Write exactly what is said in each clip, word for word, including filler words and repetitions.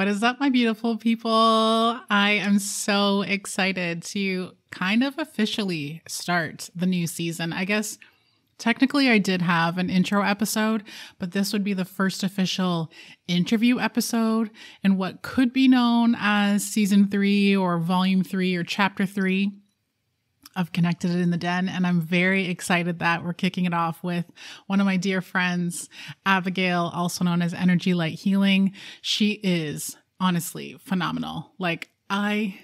What is up, my beautiful people? I am so excited to kind of officially start the new season. I guess technically I did have an intro episode, but this would be the first official interview episode in what could be known as season three or volume three or chapter three of Connected In The Den. And I'm very excited that we're kicking it off with one of my dear friends, Abigail, also known as Energy Light Healing. She is honestly phenomenal. Like I,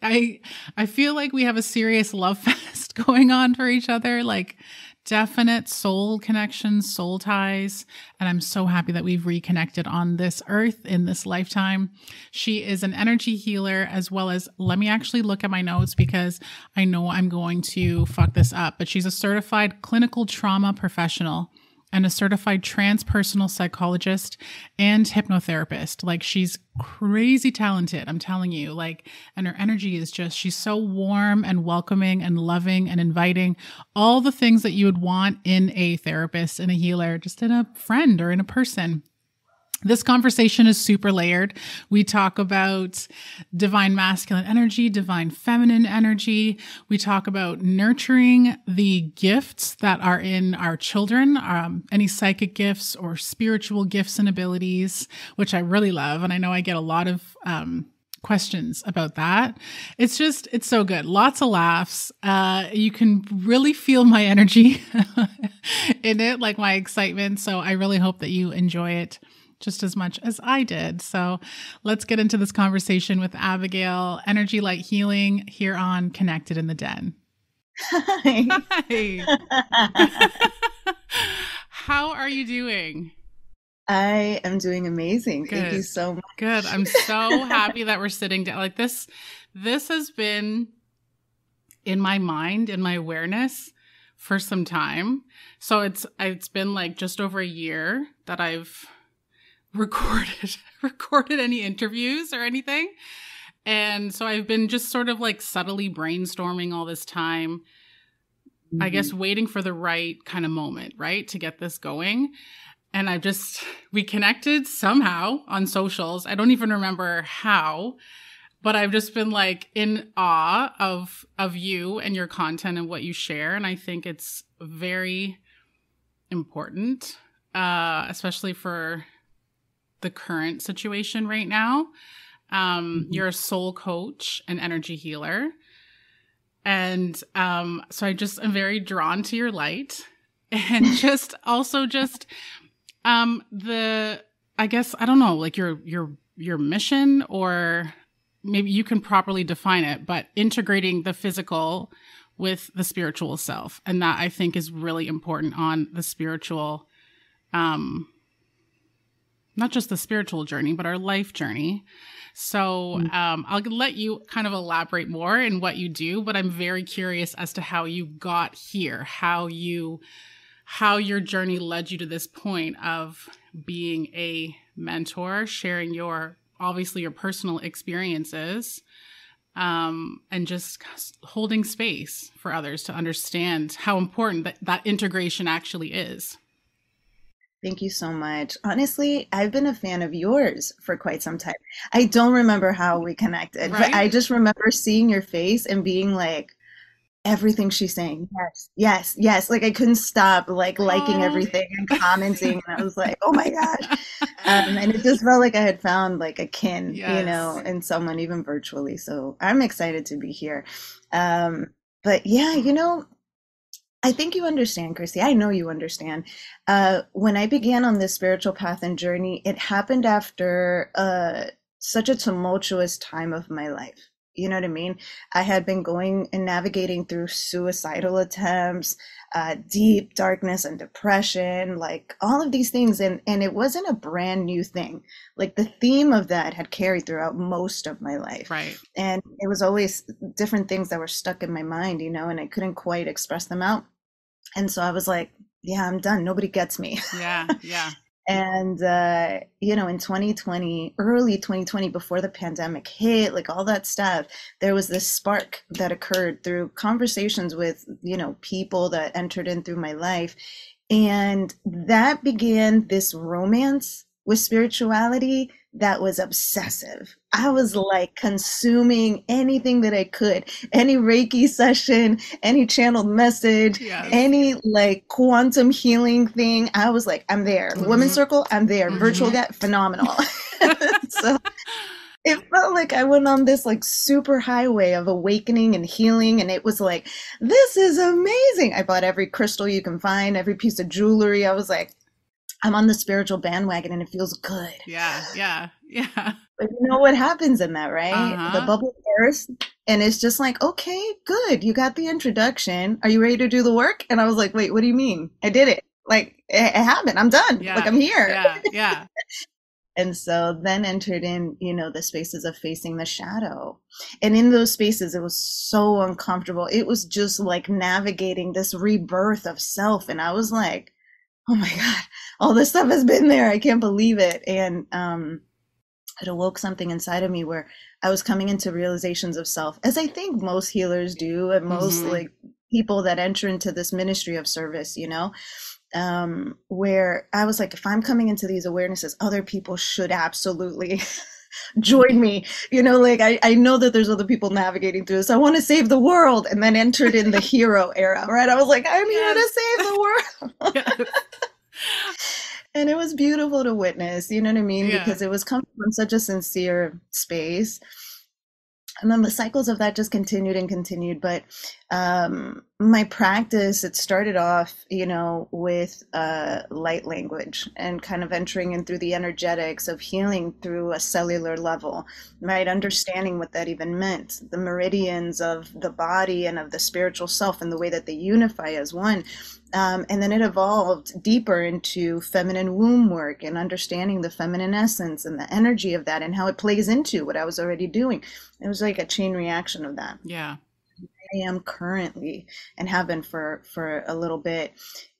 I, I feel like we have a serious love fest going on for each other, like definite soul connections, soul ties. And I'm so happy that we've reconnected on this earth in this lifetime. She is an energy healer as well as, let me actually look at my notes because I know I'm going to fuck this up, but she's a certified clinical trauma professional and a certified transpersonal psychologist and hypnotherapist. Like she's crazy talented, I'm telling you. Like, and her energy is just, she's so warm and welcoming and loving and inviting. All the things that you would want in a therapist, in a healer, just in a friend or in a person. This conversation is super layered. We talk about divine masculine energy, divine feminine energy. We talk about nurturing the gifts that are in our children, um, any psychic gifts or spiritual gifts and abilities, which I really love. And I know I get a lot of um, questions about that. It's just, it's so good. Lots of laughs. Uh, you can really feel my energy in it, like my excitement. So I really hope that you enjoy it just as much as I did. So let's get into this conversation with Abigail, Energy Light Healing, here on Connected in the Den. Hi. Hi. How are you doing? I am doing amazing. Good. Thank you so much. Good. I'm so happy that we're sitting down. Like this, this has been in my mind, in my awareness for some time. So it's it's been like just over a year that I've recorded recorded any interviews or anything, and so I've been just sort of like subtly brainstorming all this time, mm-hmm. I guess waiting for the right kind of moment, right, to get this going. And I just we connected somehow on socials. I don't even remember how, but I've just been like in awe of of you and your content and what you share, and I think it's very important, uh especially for the current situation right now. Um, mm-hmm. You're a soul coach and energy healer. And um, so I just am very drawn to your light. And just also just um, the, I guess, I don't know, like your, your, your mission, or maybe you can properly define it, but integrating the physical with the spiritual self. And that I think is really important on the spiritual, um, not just the spiritual journey, but our life journey. So um, I'll let you kind of elaborate more in what you do, but I'm very curious as to how you got here, how you, how your journey led you to this point of being a mentor, sharing your, obviously your personal experiences, um, and just holding space for others to understand how important that, that integration actually is. Thank you so much. Honestly, I've been a fan of yours for quite some time. I don't remember how we connected, right? But I just remember seeing your face and being like, everything she's saying, yes, yes, yes. Like I couldn't stop like liking oh. everything and commenting. And I was like, oh my gosh. Um, and it just felt like I had found like a kin, yes. you know, in someone even virtually. So I'm excited to be here. Um, but yeah, you know, I think you understand, Krystie. I know you understand. Uh, when I began on this spiritual path and journey, it happened after uh, such a tumultuous time of my life. You know what I mean? I had been going and navigating through suicidal attempts, uh, deep darkness and depression, like all of these things. And, and it wasn't a brand new thing. Like the theme of that had carried throughout most of my life. Right. And it was always different things that were stuck in my mind, you know, and I couldn't quite express them out. And so I was like, yeah, I'm done. Nobody gets me. Yeah. Yeah. And, uh, you know, in twenty twenty, early twenty twenty, before the pandemic hit, like all that stuff, there was this spark that occurred through conversations with, you know, people that entered in through my life. And that began this romance with spirituality that was obsessive. I was like consuming anything that I could, any Reiki session, any channeled message, yes. any like quantum healing thing. I was like, I'm there. Mm-hmm. Women's Circle, I'm there. Mm-hmm. Virtual Get, phenomenal. So it felt like I went on this like super highway of awakening and healing. And it was like, this is amazing. I bought every crystal you can find, every piece of jewelry. I was like, I'm on the spiritual bandwagon and it feels good. Yeah, yeah, yeah. But you know what happens in that, right? Uh-huh. The bubble bursts and it's just like, okay, good. You got the introduction. Are you ready to do the work? And I was like, wait, what do you mean? I did it. Like, it happened. I'm done. Yeah, like, I'm here. Yeah, yeah. And so then entered in, you know, the spaces of facing the shadow. And in those spaces, it was so uncomfortable. It was just like navigating this rebirth of self. And I was like, oh my God, all this stuff has been there. I can't believe it. And um, it awoke something inside of me where I was coming into realizations of self, as I think most healers do, and most mm-hmm. like people that enter into this ministry of service, you know? Um, where I was like, if I'm coming into these awarenesses, other people should absolutely join me. You know, like I, I know that there's other people navigating through this. I want to save the world. And then entered in the hero era, right? I was like, I'm here to save the world. Yes. And it was beautiful to witness, you know what I mean? Yeah. Because it was coming from such a sincere space. And then the cycles of that just continued and continued. But um, my practice, it started off, you know, with uh, light language and kind of entering in through the energetics of healing through a cellular level, right? Understanding what that even meant, the meridians of the body and of the spiritual self and the way that they unify as one. Um, and then it evolved deeper into feminine womb work and understanding the feminine essence and the energy of that and how it plays into what I was already doing. It was like a chain reaction of that. Yeah. I am currently and have been for, for a little bit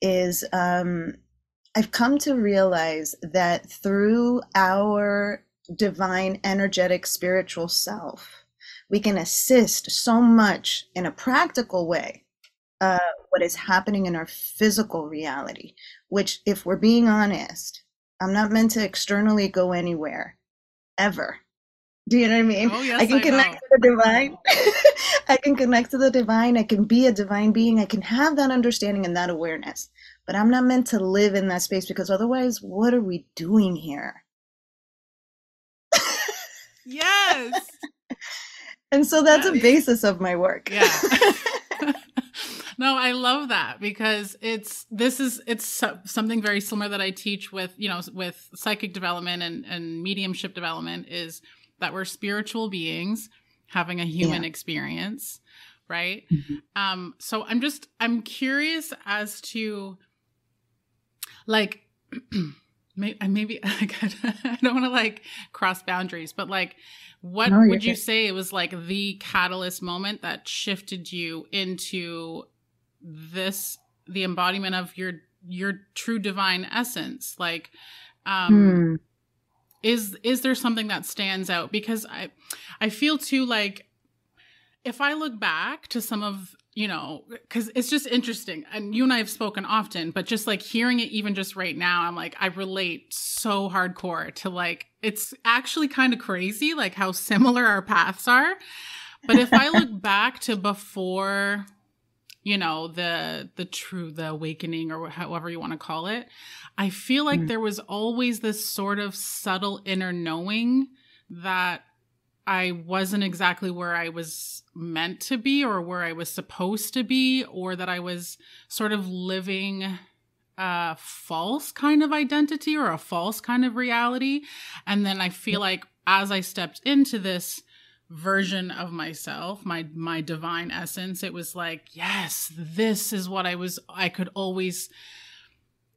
is um, I've come to realize that through our divine, energetic, spiritual self, we can assist so much in a practical way. Uh, what is happening in our physical reality, which if we're being honest, I'm not meant to externally go anywhere ever. Do you know what I mean? Oh, yes, I can I connect know. to the divine. I can connect to the divine. I can be a divine being. I can have that understanding and that awareness, but I'm not meant to live in that space because otherwise, what are we doing here? Yes. And so that's that a is... basis of my work. Yeah. No, I love that because it's, this is, it's something very similar that I teach with, you know, with psychic development and, and mediumship development is that we're spiritual beings having a human yeah. experience, right? Mm-hmm. Um, so I'm just, I'm curious as to like, maybe like, I don't want to like cross boundaries, but like, what no, would you good. say was like the catalyst moment that shifted you into this, the embodiment of your, your true divine essence? Like, um, hmm. is, is there something that stands out? Because I, I feel too, like, if I look back to some of, you know, cause it's just interesting and you and I have spoken often, but just like hearing it even just right now, I'm like, I relate so hardcore to like, it's actually kind of crazy, like how similar our paths are. But if I look back to before, you know, the, the true, the awakening or however you want to call it, I feel like mm. there was always this sort of subtle inner knowing that I wasn't exactly where I was meant to be or where I was supposed to be, or that I was sort of living a false kind of identity or a false kind of reality. And then I feel like as I stepped into this version of myself, my my divine essence, it was like, yes, this is what I was, I could always,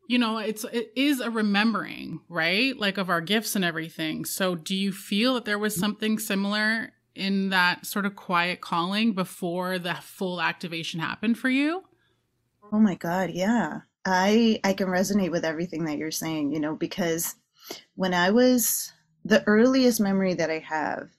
you know, it's it is a remembering, right? Like of our gifts and everything. So do you feel that there was something similar in that sort of quiet calling before the full activation happened for you? Oh my God, yeah. I I can resonate with everything that you're saying, you know, because when I was, the earliest memory that I have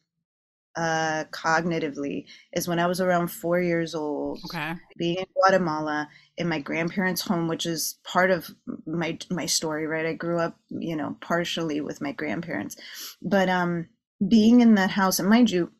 uh, cognitively is when I was around four years old, okay. being in Guatemala in my grandparents' home, which is part of my, my story, right? I grew up, you know, partially with my grandparents, but um, being in that house, and mind you,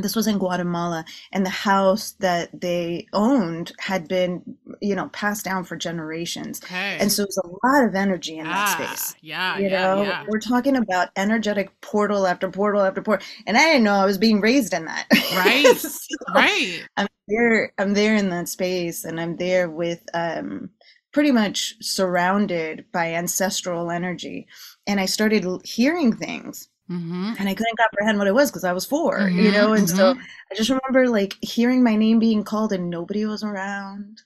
this was in Guatemala, and the house that they owned had been, you know, passed down for generations. Okay. And so there's a lot of energy in ah, that space. Yeah, you yeah, know, yeah. We're talking about energetic portal after portal after portal. And I didn't know I was being raised in that. Right, so right. I'm there, I'm there in that space, and I'm there with um, pretty much surrounded by ancestral energy. And I started hearing things. Mm-hmm. And I couldn't comprehend what it was because I was four, mm-hmm. you know, and mm-hmm. so I just remember like hearing my name being called and nobody was around.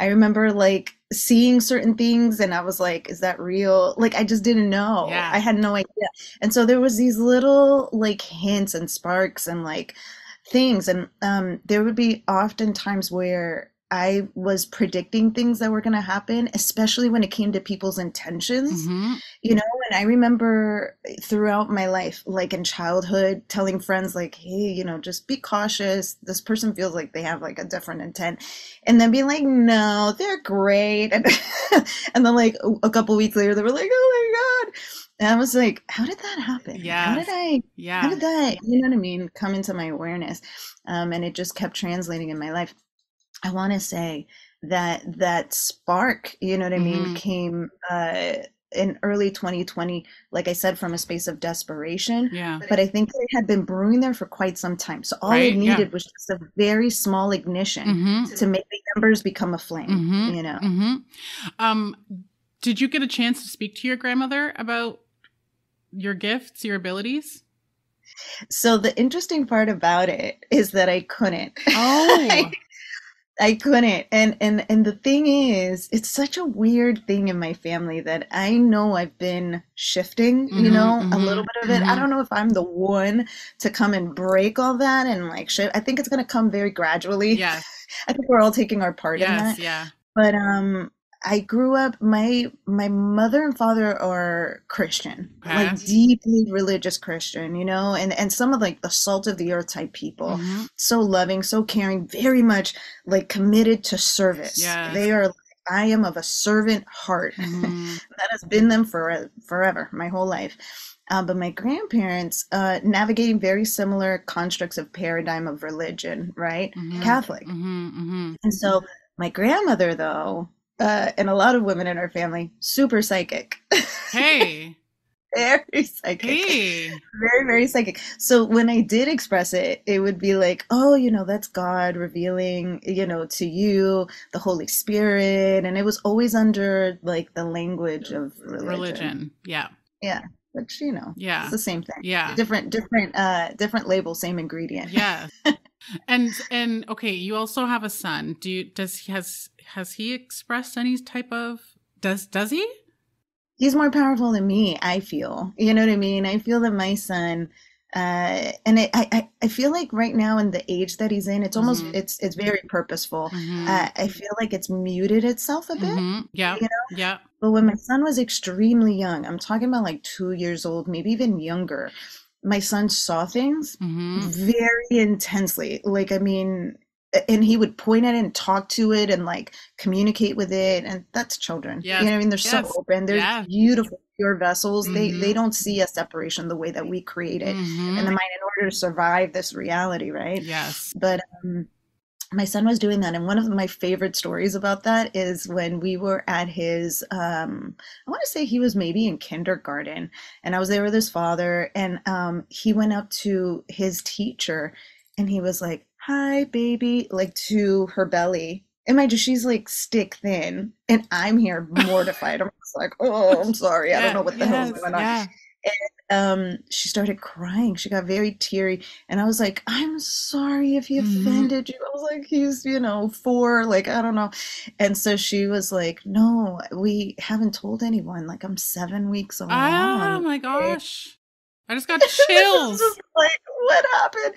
I remember like seeing certain things and I was like, is that real? Like, I just didn't know. Yeah. I had no idea. And so there was these little like hints and sparks and like things. And um, there would be oftentimes where I was predicting things that were going to happen, especially when it came to people's intentions, mm-hmm. you know, and I remember throughout my life, like in childhood, telling friends like, hey, you know, just be cautious. This person feels like they have like a different intent, and then being like, no, they're great. And, and then like a couple weeks later, they were like, oh my God. And I was like, how did that happen? Yeah. How did I, yeah. how did that, you know what I mean? Come into my awareness. Um, and it just kept translating in my life. I want to say that that spark, you know what I mean, mm-hmm. came uh, in early twenty twenty, like I said, from a space of desperation. Yeah. But I think it had been brewing there for quite some time. So all right. it needed yeah. was just a very small ignition mm-hmm. to make the embers become a flame, mm-hmm. you know. Mm-hmm. Um, did you get a chance to speak to your grandmother about your gifts, your abilities? So the interesting part about it is that I couldn't. Oh, I, I couldn't. And, and, and the thing is, it's such a weird thing in my family that I know I've been shifting, mm-hmm, you know, mm-hmm, a little bit of it. Mm-hmm. I don't know if I'm the one to come and break all that and like shit. I think it's going to come very gradually. Yes. I think we're all taking our part yes, in that. Yeah. But, um, I grew up, my, my mother and father are Christian, okay. like deeply religious Christian, you know, and, and some of like the salt of the earth type people, mm-hmm. so loving, so caring, very much like committed to service. Yes. They are, I am of a servant heart mm-hmm. that has been them for forever, my whole life. Uh, but my grandparents, uh, navigating very similar constructs of paradigm of religion, right? Mm-hmm. Catholic. Mm-hmm, mm-hmm. And so my grandmother though, Uh, and a lot of women in our family, super psychic. Hey. Very psychic. Hey. Very, very psychic. So when I did express it, it would be like, oh, you know, that's God revealing, you know, to you, the Holy Spirit. And it was always under like the language of religion. Religion. Yeah. Yeah. Which, you know, yeah. it's the same thing. Yeah. Different, different, uh, different label, same ingredient. Yeah. And, and okay. You also have a son. Do you, does he has, Has he expressed any type of, does, does he? He's more powerful than me, I feel. You know what I mean? I feel that my son, uh, and I, I, I feel like right now in the age that he's in, it's almost, mm-hmm. it's, it's very purposeful. Mm-hmm. Uh, I feel like it's muted itself a bit. Mm-hmm. Yeah. You know? Yeah. But when my son was extremely young, I'm talking about like two years old, maybe even younger, my son saw things mm-hmm. very intensely. Like, I mean, and he would point at it and talk to it and like communicate with it. And that's children. Yes. You know what I mean? They're yes. so open. They're yeah. beautiful, pure vessels. Mm-hmm. They they don't see a separation the way that we create it mm-hmm. in the mind in order to survive this reality. Right. Yes. But um, my son was doing that. And one of my favorite stories about that is when we were at his, um, I want to say he was maybe in kindergarten, and I was there with his father, and um, he went up to his teacher and he was like, hi, baby, like to her belly. And mind you, she's like stick thin, and I'm here mortified. I'm just like, oh, I'm sorry. I yeah, don't know what the yes, hell is going on. Yeah. And um, she started crying. She got very teary. And I was like, I'm sorry if he offended mm-hmm. you. I was like, he's, you know, four, like, I don't know. And so she was like, no, we haven't told anyone. Like, I'm seven weeks old. Oh, my gosh. I just got chills. Just like, what happened?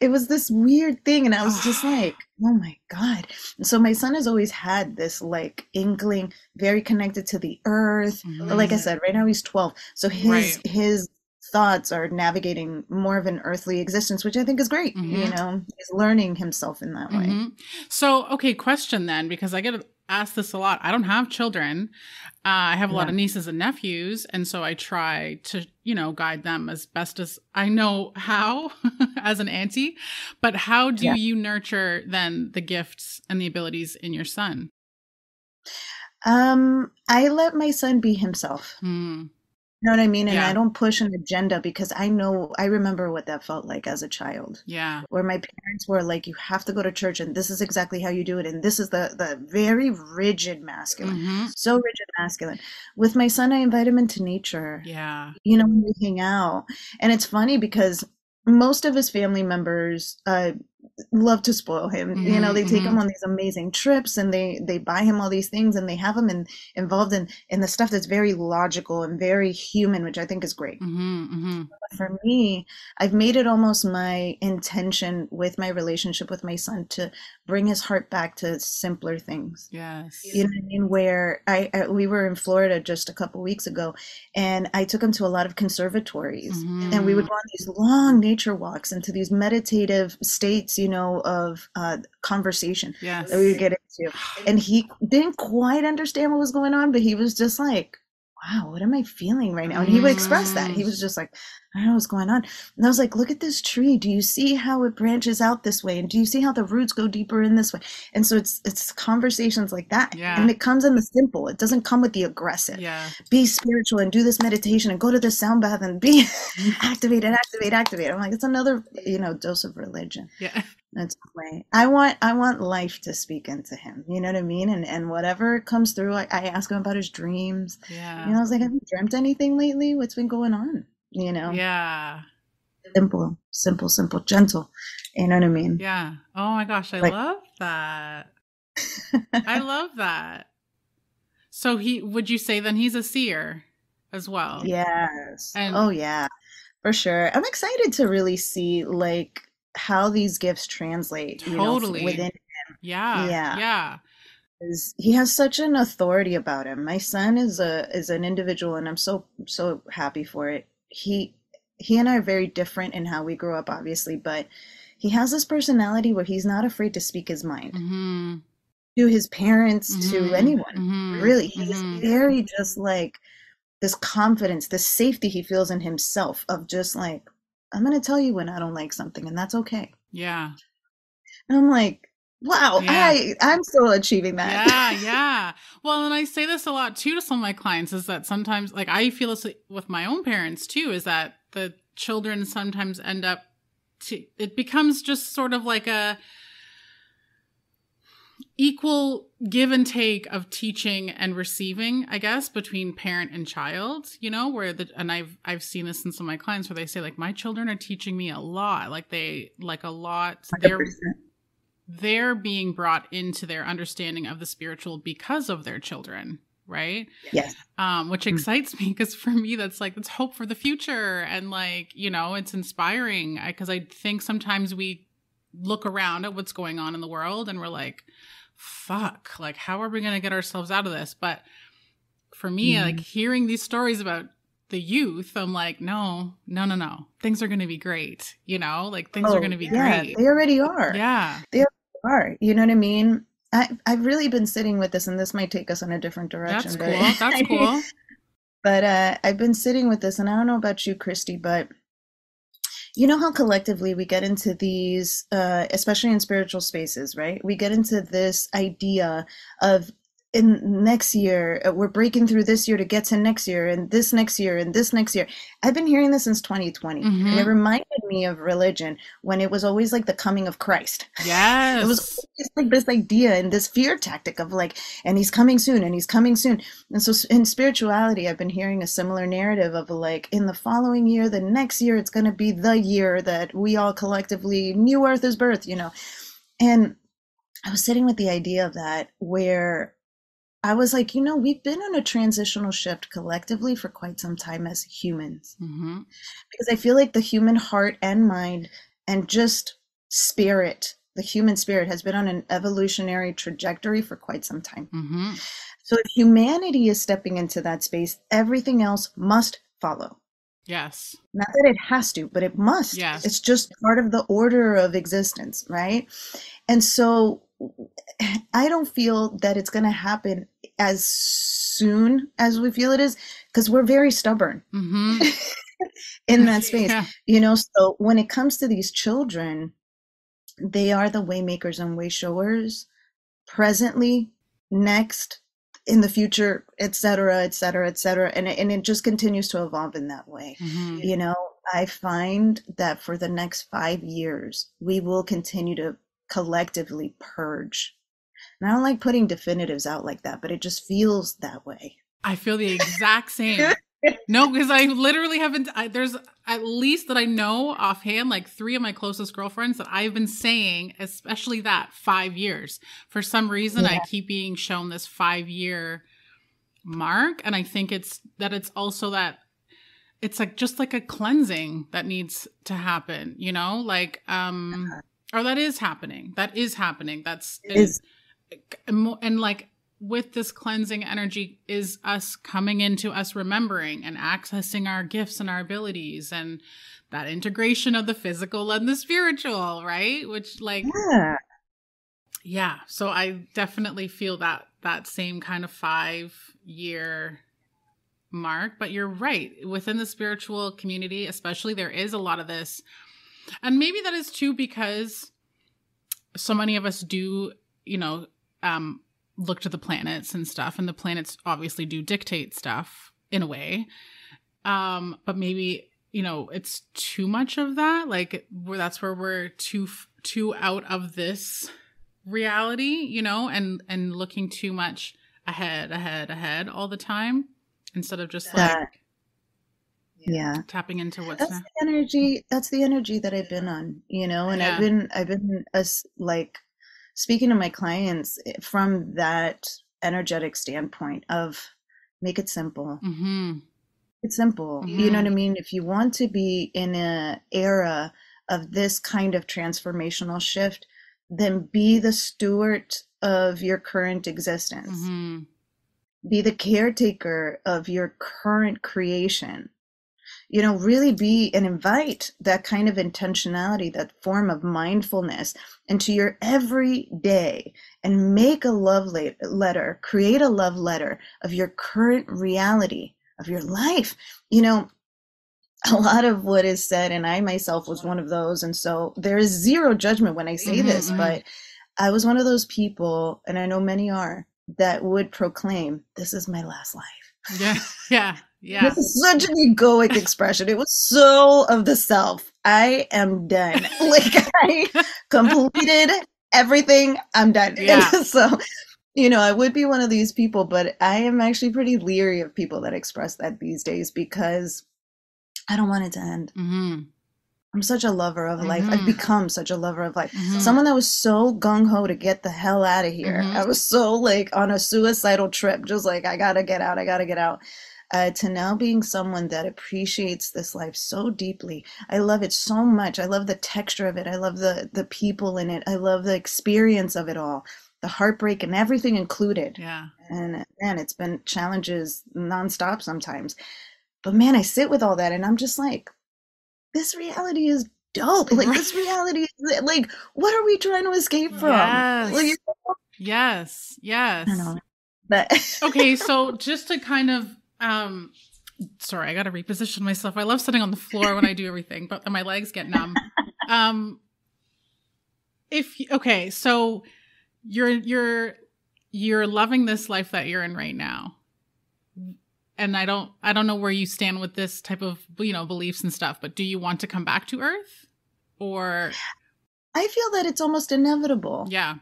It was this weird thing. And I was just like, oh my God. And so my son has always had this like inkling, very connected to the earth. Mm-hmm. But like I said, right now he's twelve. So his, right. his thoughts are navigating more of an earthly existence, which I think is great. Mm-hmm. You know, he's learning himself in that way. Mm-hmm. So, okay, question then, because I get asked this a lot. I don't have children. Uh, I have a yeah. lot of nieces and nephews. And so I try to, you know, guide them as best as I know how as an auntie. But how do yeah. you nurture then the gifts and the abilities in your son? Um, I let my son be himself. Mm. You know what I mean? And yeah. I don't push an agenda, because I know, I remember what that felt like as a child. Yeah. Where my parents were like, you have to go to church and this is exactly how you do it. And this is the, the very rigid masculine, mm-hmm. so rigid masculine. With my son, I invite him into nature. Yeah. You know, when we hang out. And it's funny because most of his family members, uh, love to spoil him. Mm-hmm, you know, they take mm-hmm. him on these amazing trips, and they they buy him all these things, and they have him in, involved in in the stuff that's very logical and very human, which I think is great. Mm-hmm, mm-hmm. But for me, I've made it almost my intention with my relationship with my son to bring his heart back to simpler things. Yes. You know what I mean? Where I, I we were in Florida just a couple weeks ago, and I took him to a lot of conservatories, mm-hmm. and we would go on these long nature walks into these meditative states, you know, of uh, conversation yes. that we would get into. And he didn't quite understand what was going on, but he was just like, wow, what am I feeling right now? And he would express that. He was just like, I don't know what's going on. And I was like, look at this tree. Do you see how it branches out this way? And do you see how the roots go deeper in this way? And so it's it's conversations like that. Yeah. And it comes in the simple. It doesn't come with the aggressive. Yeah. Be spiritual and do this meditation and go to this sound bath and be activated, activate, activate. I'm like, it's another, you know, dose of religion. Yeah. That's the way. I want I want life to speak into him. You know what I mean? And and whatever comes through, I, I ask him about his dreams. Yeah. You know, I was like, have you dreamt anything lately? What's been going on? You know? Yeah. Simple, simple, simple, gentle. You know what I mean? Yeah. Oh my gosh, I like, love that. I love that. So he would you say then he's a seer as well? Yes. And- oh yeah. For sure. I'm excited to really see like how these gifts translate totally. You know, within him. Yeah. Yeah. Yeah. He has such an authority about him. My son is a, is an individual, and I'm so, so happy for it. He, he and I are very different in how we grew up, obviously, but he has this personality where he's not afraid to speak his mind mm-hmm. to his parents, mm-hmm. to anyone. Mm-hmm. Really. He's mm-hmm. very just like this confidence, this safety he feels in himself of just like, I'm going to tell you when I don't like something, and that's okay. Yeah. And I'm like, wow, yeah. I, I'm still achieving that. Yeah, yeah. Well, and I say this a lot too to some of my clients is that sometimes, like I feel this with my own parents too, is that the children sometimes end up, to, it becomes just sort of like a equal give and take of teaching and receiving, I guess, between parent and child, you know, where the, and I've, I've seen this in some of my clients where they say like, my children are teaching me a lot, like they, like a lot, they're, one hundred percent. They're being brought into their understanding of the spiritual because of their children. Right. Yes. Um, which excites mm-hmm. me because for me, that's like, that's hope for the future. And like, you know, it's inspiring because I, I think sometimes we look around at what's going on in the world and we're like, fuck, like, how are we going to get ourselves out of this? But for me, mm-hmm. like hearing these stories about the youth, I'm like, no, no, no, no. Things are going to be great. You know, like things oh, are going to be yeah, great. They already are. Yeah. They already are. You know what I mean? I, I've really been sitting with this, and this might take us in a different direction. That's cool. But, That's cool. But uh, I've been sitting with this, and I don't know about you, Krystie, but you know how collectively we get into these, uh, especially in spiritual spaces, right? We get into this idea of in next year, we're breaking through this year to get to next year and this next year and this next year. I've been hearing this since twenty twenty mm-hmm. and it reminded me of religion when it was always like the coming of Christ. Yes. It was always like this idea and this fear tactic of like, and he's coming soon and he's coming soon. And so in spirituality, I've been hearing a similar narrative of like in the following year, the next year, it's going to be the year that we all collectively new earth is birth, you know? And I was sitting with the idea of that where I was like, you know, we've been on a transitional shift collectively for quite some time as humans, mm-hmm. because I feel like the human heart and mind and just spirit, the human spirit has been on an evolutionary trajectory for quite some time. Mm-hmm. So if humanity is stepping into that space, everything else must follow. Yes. Not that it has to, but it must. Yes. It's just part of the order of existence, right? And so I don't feel that it's going to happen as soon as we feel it is, because we're very stubborn mm-hmm. in that space, yeah. you know? So when it comes to these children, they are the way makers and way showers presently, next, in the future, et cetera, et cetera, et cetera. And, and it just continues to evolve in that way. Mm-hmm. You know, I find that for the next five years, we will continue to collectively purge. And I don't like putting definitives out like that, but it just feels that way. I feel the exact same. No, because I literally haven't, I, there's at least that I know offhand, like three of my closest girlfriends that I've been saying, especially that five years. For some reason, yeah. I keep being shown this five year mark. And I think it's that it's also that it's like just like a cleansing that needs to happen, you know, like, um, or that is happening. That is happening. That's, it is. And, and like, with this cleansing energy is us coming into us remembering and accessing our gifts and our abilities and that integration of the physical and the spiritual, right? Which like, yeah. yeah. So I definitely feel that, that same kind of five year mark, but you're right. Within the spiritual community, especially, there is a lot of this. And maybe that is too, because so many of us do, you know, um, look to the planets and stuff, and the planets obviously do dictate stuff in a way. Um, but maybe, you know, it's too much of that. Like where that's where we're too, too out of this reality, you know, and, and looking too much ahead, ahead, ahead all the time instead of just that, like, yeah, tapping into what's that's now. The energy. That's the energy that I've been on, you know, and yeah. I've been, I've been as like, speaking to my clients from that energetic standpoint of make it simple, mm-hmm. it's simple. Yeah. You know what I mean? If you want to be in an era of this kind of transformational shift, then be the steward of your current existence, mm-hmm. be the caretaker of your current creation. You know, really be and invite that kind of intentionality, that form of mindfulness into your every day, and make a love letter, create a love letter of your current reality, of your life. You know, a lot of what is said, and I myself was one of those. And so there is zero judgment when I say mm-hmm. this, but I was one of those people, and I know many are, that would proclaim, this is my last life. Yeah, yeah. Yeah. This is such an egoic expression. It was so of the self. I am done. Like I completed everything. I'm done. Yeah. So, you know, I would be one of these people, but I am actually pretty leery of people that express that these days, because I don't want it to end. Mm-hmm. I'm such a lover of mm-hmm. life. I've become such a lover of life. Mm-hmm. Someone that was so gung-ho to get the hell out of here. Mm-hmm. I was so like on a suicidal trip, just like, I gotta get out. I gotta get out. Uh, to now being someone that appreciates this life so deeply. I love it so much. I love the texture of it. I love the the people in it. I love the experience of it all, the heartbreak and everything included. Yeah. And man, it's been challenges nonstop sometimes. But man, I sit with all that and I'm just like, this reality is dope. Like this reality is like, what are we trying to escape from? Yes. Like, you know? Yes. Yes. I don't know. But okay, so just to kind of Um, sorry, I got to reposition myself. I love sitting on the floor when I do everything, but my legs get numb. Um, if, okay, so you're, you're, you're loving this life that you're in right now. And I don't, I don't know where you stand with this type of, you know, beliefs and stuff, but do you want to come back to Earth? Or? I feel that it's almost inevitable. Yeah.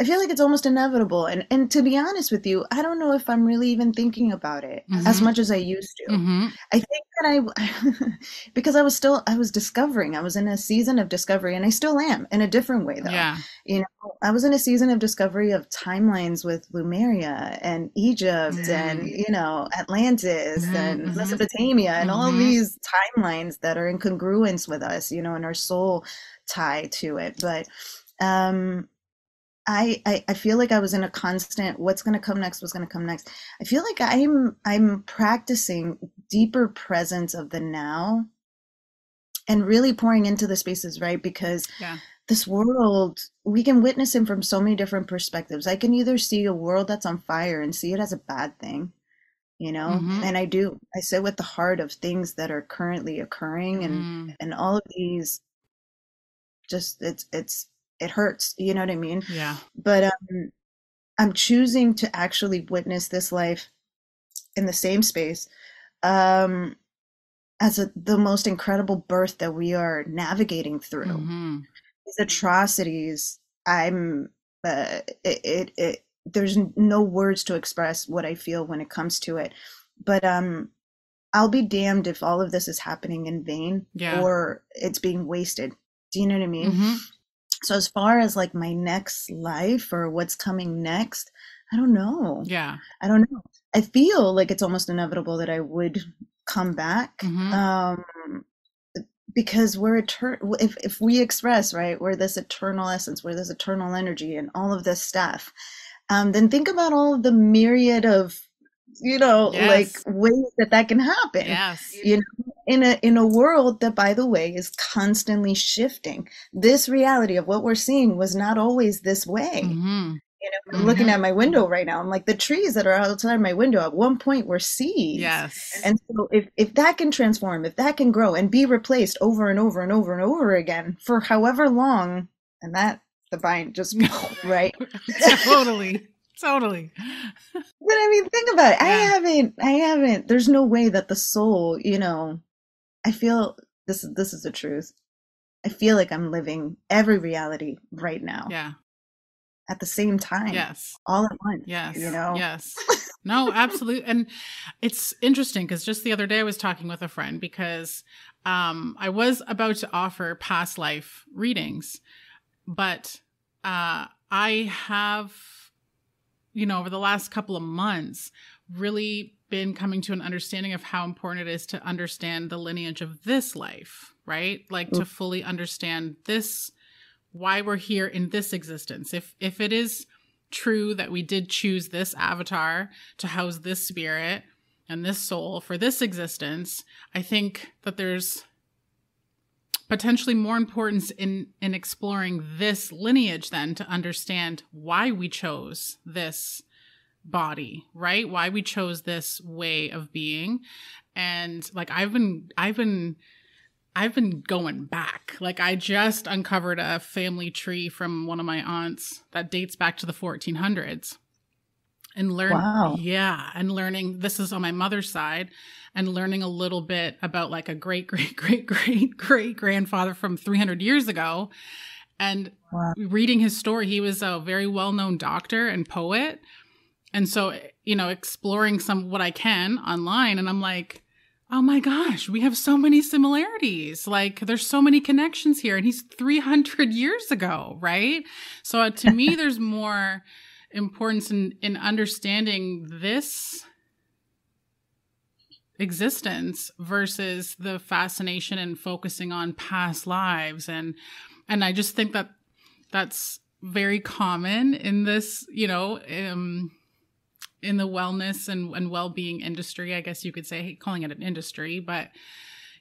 I feel like it's almost inevitable. And and to be honest with you, I don't know if I'm really even thinking about it mm-hmm. as much as I used to. Mm-hmm. I think that I, because I was still, I was discovering, I was in a season of discovery, and I still am in a different way though. Yeah. You know, I was in a season of discovery of timelines with Lumeria and Egypt mm-hmm. and, you know, Atlantis mm-hmm. and Mesopotamia mm-hmm. and all mm-hmm. these timelines that are in congruence with us, you know, and our soul tie to it. But, um, I, I, I feel like I was in a constant, what's going to come next, what's going to come next. I feel like I'm, I'm practicing deeper presence of the now and really pouring into the spaces, right? Because yeah. this world, we can witness it from so many different perspectives. I can either see a world that's on fire and see it as a bad thing, you know, mm-hmm. and I do, I sit with the heart of things that are currently occurring mm-hmm. and, and all of these just, it's, it's, it hurts, you know what I mean? Yeah. But um, I'm choosing to actually witness this life in the same space um, as a, the most incredible birth that we are navigating through. Mm-hmm. These atrocities, I'm, uh, it, it, it, there's no words to express what I feel when it comes to it. But um, I'll be damned if all of this is happening in vain yeah. or it's being wasted. Do you know what I mean? Mm-hmm. So as far as like my next life or what's coming next, I don't know. Yeah. I don't know. I feel like it's almost inevitable that I would come back mm-hmm. um, because we're eternal. If, if we express, right, we're this eternal essence, we're this eternal energy and all of this stuff, um, then think about all of the myriad of, you know, yes. like ways that that can happen. Yes. You know, in a, in a world that, by the way, is constantly shifting. This reality of what we're seeing was not always this way. Mm-hmm. You know, I'm mm-hmm. looking at my window right now. I'm like, the trees that are outside my window at one point were seeds. Yes. And so if, if that can transform, if that can grow and be replaced over and over and over and over again for however long, and that divine just, right? Totally. Totally. But I mean, think about it. Yeah. I haven't, I haven't, there's no way that the soul, you know, I feel this, this is the truth. I feel like I'm living every reality right now. Yeah. At the same time. Yes. All at once. Yes. You know? Yes. No, absolutely. And it's interesting because just the other day I was talking with a friend because um, I was about to offer past life readings, but uh, I have, you know, over the last couple of months, really been coming to an understanding of how important it is to understand the lineage of this life, right? Like mm-hmm. to fully understand this, why we're here in this existence. If, if it is true that we did choose this avatar to house this spirit and this soul for this existence, I think that there's potentially more importance in, in exploring this lineage than to understand why we chose this body, right? Why we chose this way of being. And like, I've been, I've been, I've been going back. Like I just uncovered a family tree from one of my aunts that dates back to the fourteen hundreds and learn. Wow. Yeah. And learning, this is on my mother's side, and learning a little bit about like a great, great, great, great, great grandfather from three hundred years ago. And wow. reading his story, he was a very well-known doctor and poet. And so, you know, exploring some, what I can online, and I'm like, oh my gosh, we have so many similarities. Like there's so many connections here, and he's three hundred years ago. Right. So uh, to me, there's more importance in, in understanding this existence versus the fascination and focusing on past lives. And, and I just think that that's very common in this, you know, um, in the wellness and, and well-being industry, I guess you could say, calling it an industry, but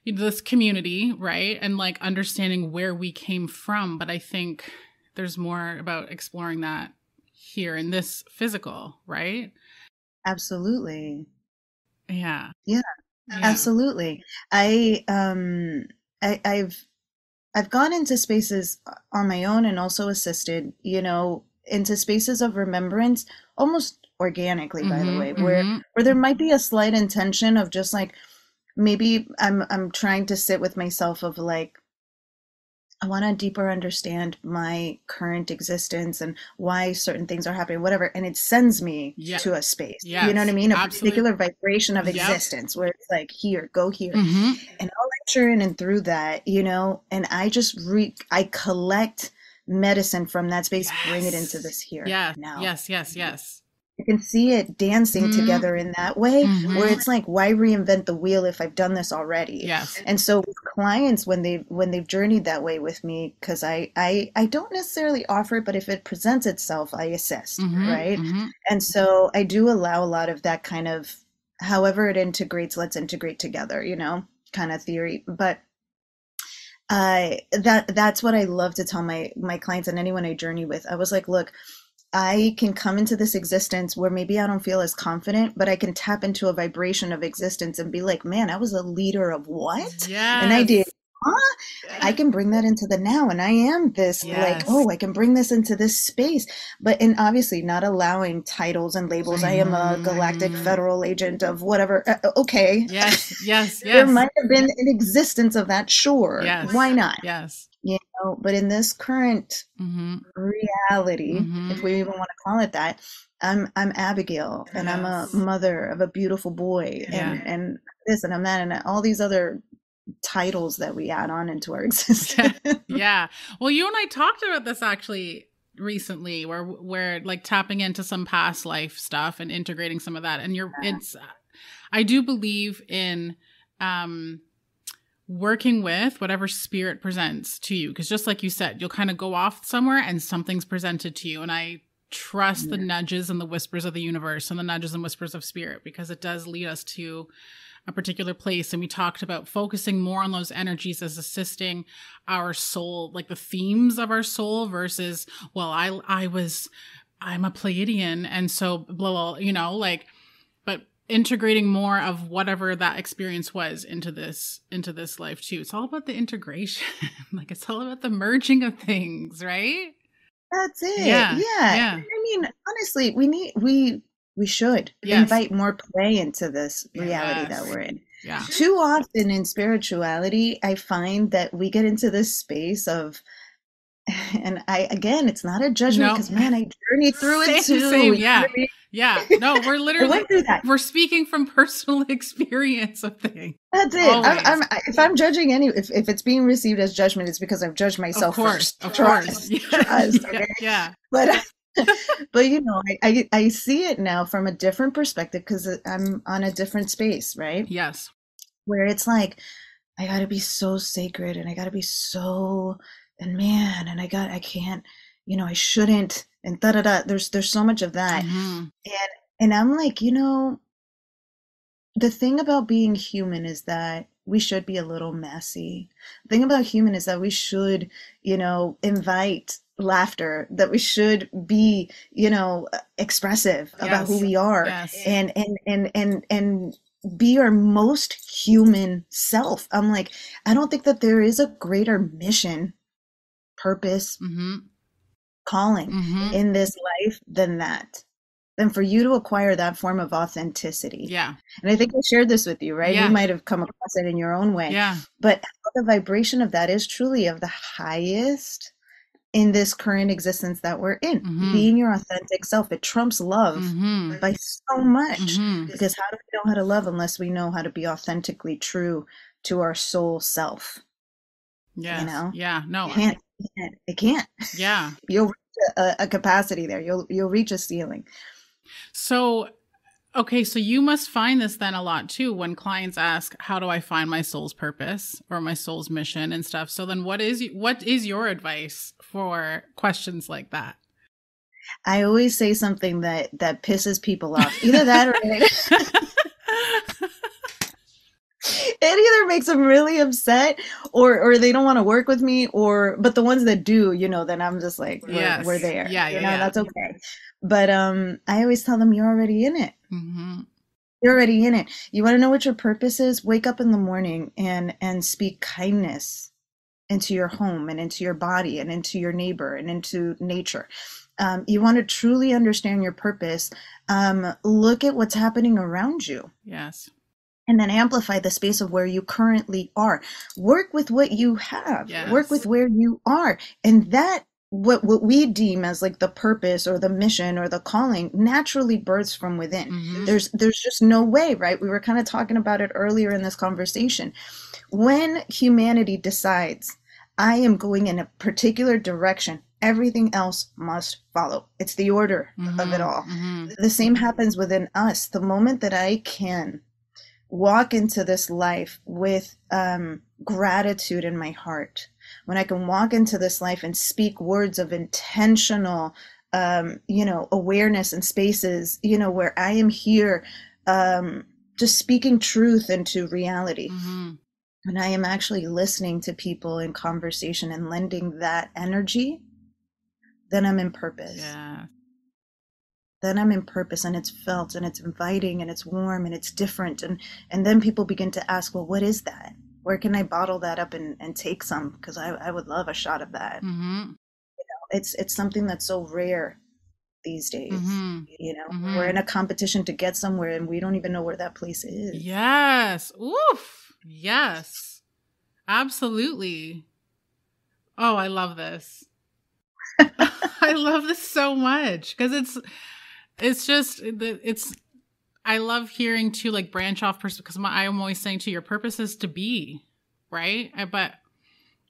you know, this community, right? And like understanding where we came from. But I think there's more about exploring that here in this physical, right? Absolutely. Yeah. Yeah, yeah. Absolutely. I, um, I, I've, I've gone into spaces on my own and also assisted, you know, into spaces of remembrance, almost organically, by mm-hmm, the way, where, mm-hmm. where there might be a slight intention of just like, maybe I'm, I'm trying to sit with myself of like, I want to deeper understand my current existence and why certain things are happening, whatever. And it sends me yes. to a space, yes. you know what I mean? A Absolutely. Particular vibration of existence yep. where it's like, here, go here. Mm-hmm. And I'll enter in and through that, you know, and I just re I collect medicine from that space, yes. bring it into this here. Yeah. Now. Yes. Yes. Yes. I can see it dancing mm-hmm. together in that way mm-hmm. where it's like, why reinvent the wheel if I've done this already? Yes. And so with clients, when they, when they've journeyed that way with me, cause I, I, I don't necessarily offer it, but if it presents itself, I assist. Mm-hmm. Right. Mm-hmm. And so I do allow a lot of that kind of, however it integrates, let's integrate together, you know, kind of theory. But uh, that, that's what I love to tell my, my clients and anyone I journey with. I was like, look, I can come into this existence where maybe I don't feel as confident, but I can tap into a vibration of existence and be like, man, I was a leader of what? Yes. And I did. Huh? Yes. I can bring that into the now. And I am this yes. like, oh, I can bring this into this space. But and obviously not allowing titles and labels. Mm. I am a galactic federal agent of whatever. Uh, okay. Yes. Yes. Yes. There might have been an existence of that. Sure. Yes. Why not? Yes. You know, but in this current mm-hmm. reality, mm-hmm. if we even want to call it that, I'm I'm Abigail, yes. and I'm a mother of a beautiful boy, yeah. and and this, and I'm that, and all these other titles that we add on into our existence. Yeah. Yeah. Well, you and I talked about this actually recently, where we're like tapping into some past life stuff and integrating some of that. And you're, yeah. it's, I do believe in, um, working with whatever spirit presents to you. Cause just like you said, you'll kind of go off somewhere and something's presented to you. And I trust yeah. the nudges and the whispers of the universe and the nudges and whispers of spirit, because it does lead us to a particular place. And we talked about focusing more on those energies as assisting our soul, like the themes of our soul versus, well, I, I was, I'm a Pleiadian. And so blah, blah, you know, like, but integrating more of whatever that experience was into this, into this life too. It's all about the integration. Like it's all about the merging of things, right? That's it. Yeah. yeah. yeah. I mean, honestly, we need, we, we should yes. invite more play into this reality yes. that we're in. Yeah. Too often in spirituality, I find that we get into this space of, and I, again, it's not a judgment because no. man, I journeyed through same, it too. Same, yeah. Yeah. No, we're literally, we're speaking from personal experience of things. That's it. I'm, I'm, if I'm judging any, if, if it's being received as judgment, it's because I've judged myself of course, first. Of trust, course. Yeah. Trust, okay? Yeah. Yeah. But I, but you know, I, I I see it now from a different perspective because I'm on a different space, right? Yes. Where it's like, I got to be so sacred, and I got to be so, and man, and I got, I can't, you know, I shouldn't, and da da da. There's there's so much of that, mm-hmm. and and I'm like, you know, the thing about being human is that we should be a little messy. The thing about human is that we should, you know, invite laughter, that we should be, you know, expressive yes. about who we are yes. and, and, and, and, and be our most human self. I'm like, I don't think that there is a greater mission, purpose, mm-hmm. calling mm-hmm. in this life than that. Than for you to acquire that form of authenticity. Yeah. And I think I shared this with you, right? Yeah. You might have come across it in your own way. Yeah. But the vibration of that is truly of the highest in this current existence that we're in. Mm-hmm. Being your authentic self, it trumps love mm-hmm. by so much. Mm-hmm. Because how do we know how to love unless we know how to be authentically true to our soul self? Yeah. You know? Yeah. No. It can't. It can't. It can't. Yeah. You'll reach a, a capacity there. You'll you'll reach a ceiling. So, okay. So you must find this then a lot too, when clients ask, how do I find my soul's purpose or my soul's mission and stuff? So then what is, what is your advice for questions like that? I always say something that, that pisses people off, either that or it either makes them really upset or, or they don't want to work with me or, but the ones that do, you know, then I'm just like, we're, yes. we're there, yeah, you yeah, know, yeah. that's okay. But um, I always tell them, you're already in it. Mm-hmm. You're already in it. You want to know what your purpose is? Wake up in the morning and and speak kindness into your home and into your body and into your neighbor and into nature. Um, you want to truly understand your purpose. Um, look at what's happening around you. Yes. And then amplify the space of where you currently are. Work with what you have. Yes. Work with where you are. And that what what we deem as like the purpose or the mission or the calling naturally births from within. Mm-hmm. There's there's just no way, right? We were kind of talking about it earlier in this conversation. When humanity decides, I am going in a particular direction, everything else must follow. It's the order mm-hmm. of it all. Mm-hmm. The same happens within us. The moment that I can walk into this life with um, gratitude in my heart, when I can walk into this life and speak words of intentional, um, you know, awareness in spaces, you know, where I am here, um, just speaking truth into reality. Mm-hmm. And I am actually listening to people in conversation and lending that energy, then I'm in purpose. Yeah. Then I'm in purpose, and it's felt, and it's inviting, and it's warm, and it's different. And, and then people begin to ask, well, what is that? Where can I bottle that up and, and take some? Because I, I would love a shot of that. Mm-hmm. You know, it's, it's something that's so rare these days. Mm-hmm. You know, mm-hmm. we're in a competition to get somewhere, and we don't even know where that place is. Yes. Oof. Yes, absolutely. Oh, I love this. I love this so much because it's, it's just, it's, I love hearing to like branch off pers- because my, I'm always saying to your purpose is to be, right? I, but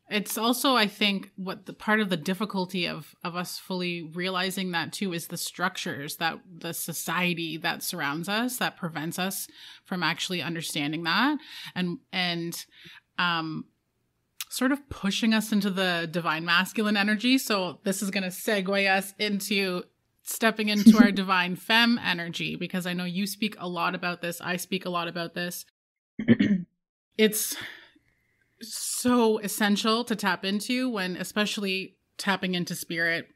it's also, I think what the part of the difficulty of, of us fully realizing that too, is the structures that the society that surrounds us, that prevents us from actually understanding that and, and, um, sort of pushing us into the divine masculine energy. So this is going to segue us into stepping into our divine femme energy, because I know you speak a lot about this. I speak a lot about this. It's so essential to tap into when, especially tapping into spirit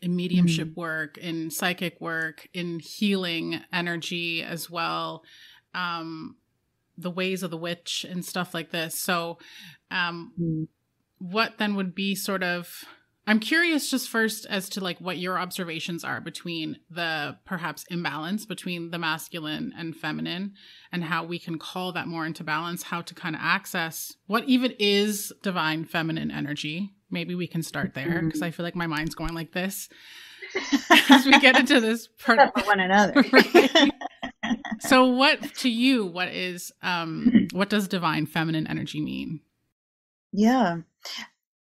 in mediumship mm-hmm. work, in psychic work, in healing energy as well, um, the ways of the witch and stuff like this. So um, mm-hmm. what then would be sort of, I'm curious just first as to like what your observations are between the perhaps imbalance between the masculine and feminine and how we can call that more into balance, how to kind of access what even is divine feminine energy. Maybe we can start there because mm-hmm. I feel like my mind's going like this as we get into this part of one another. Right? So what to you, what is, um, what does divine feminine energy mean? Yeah.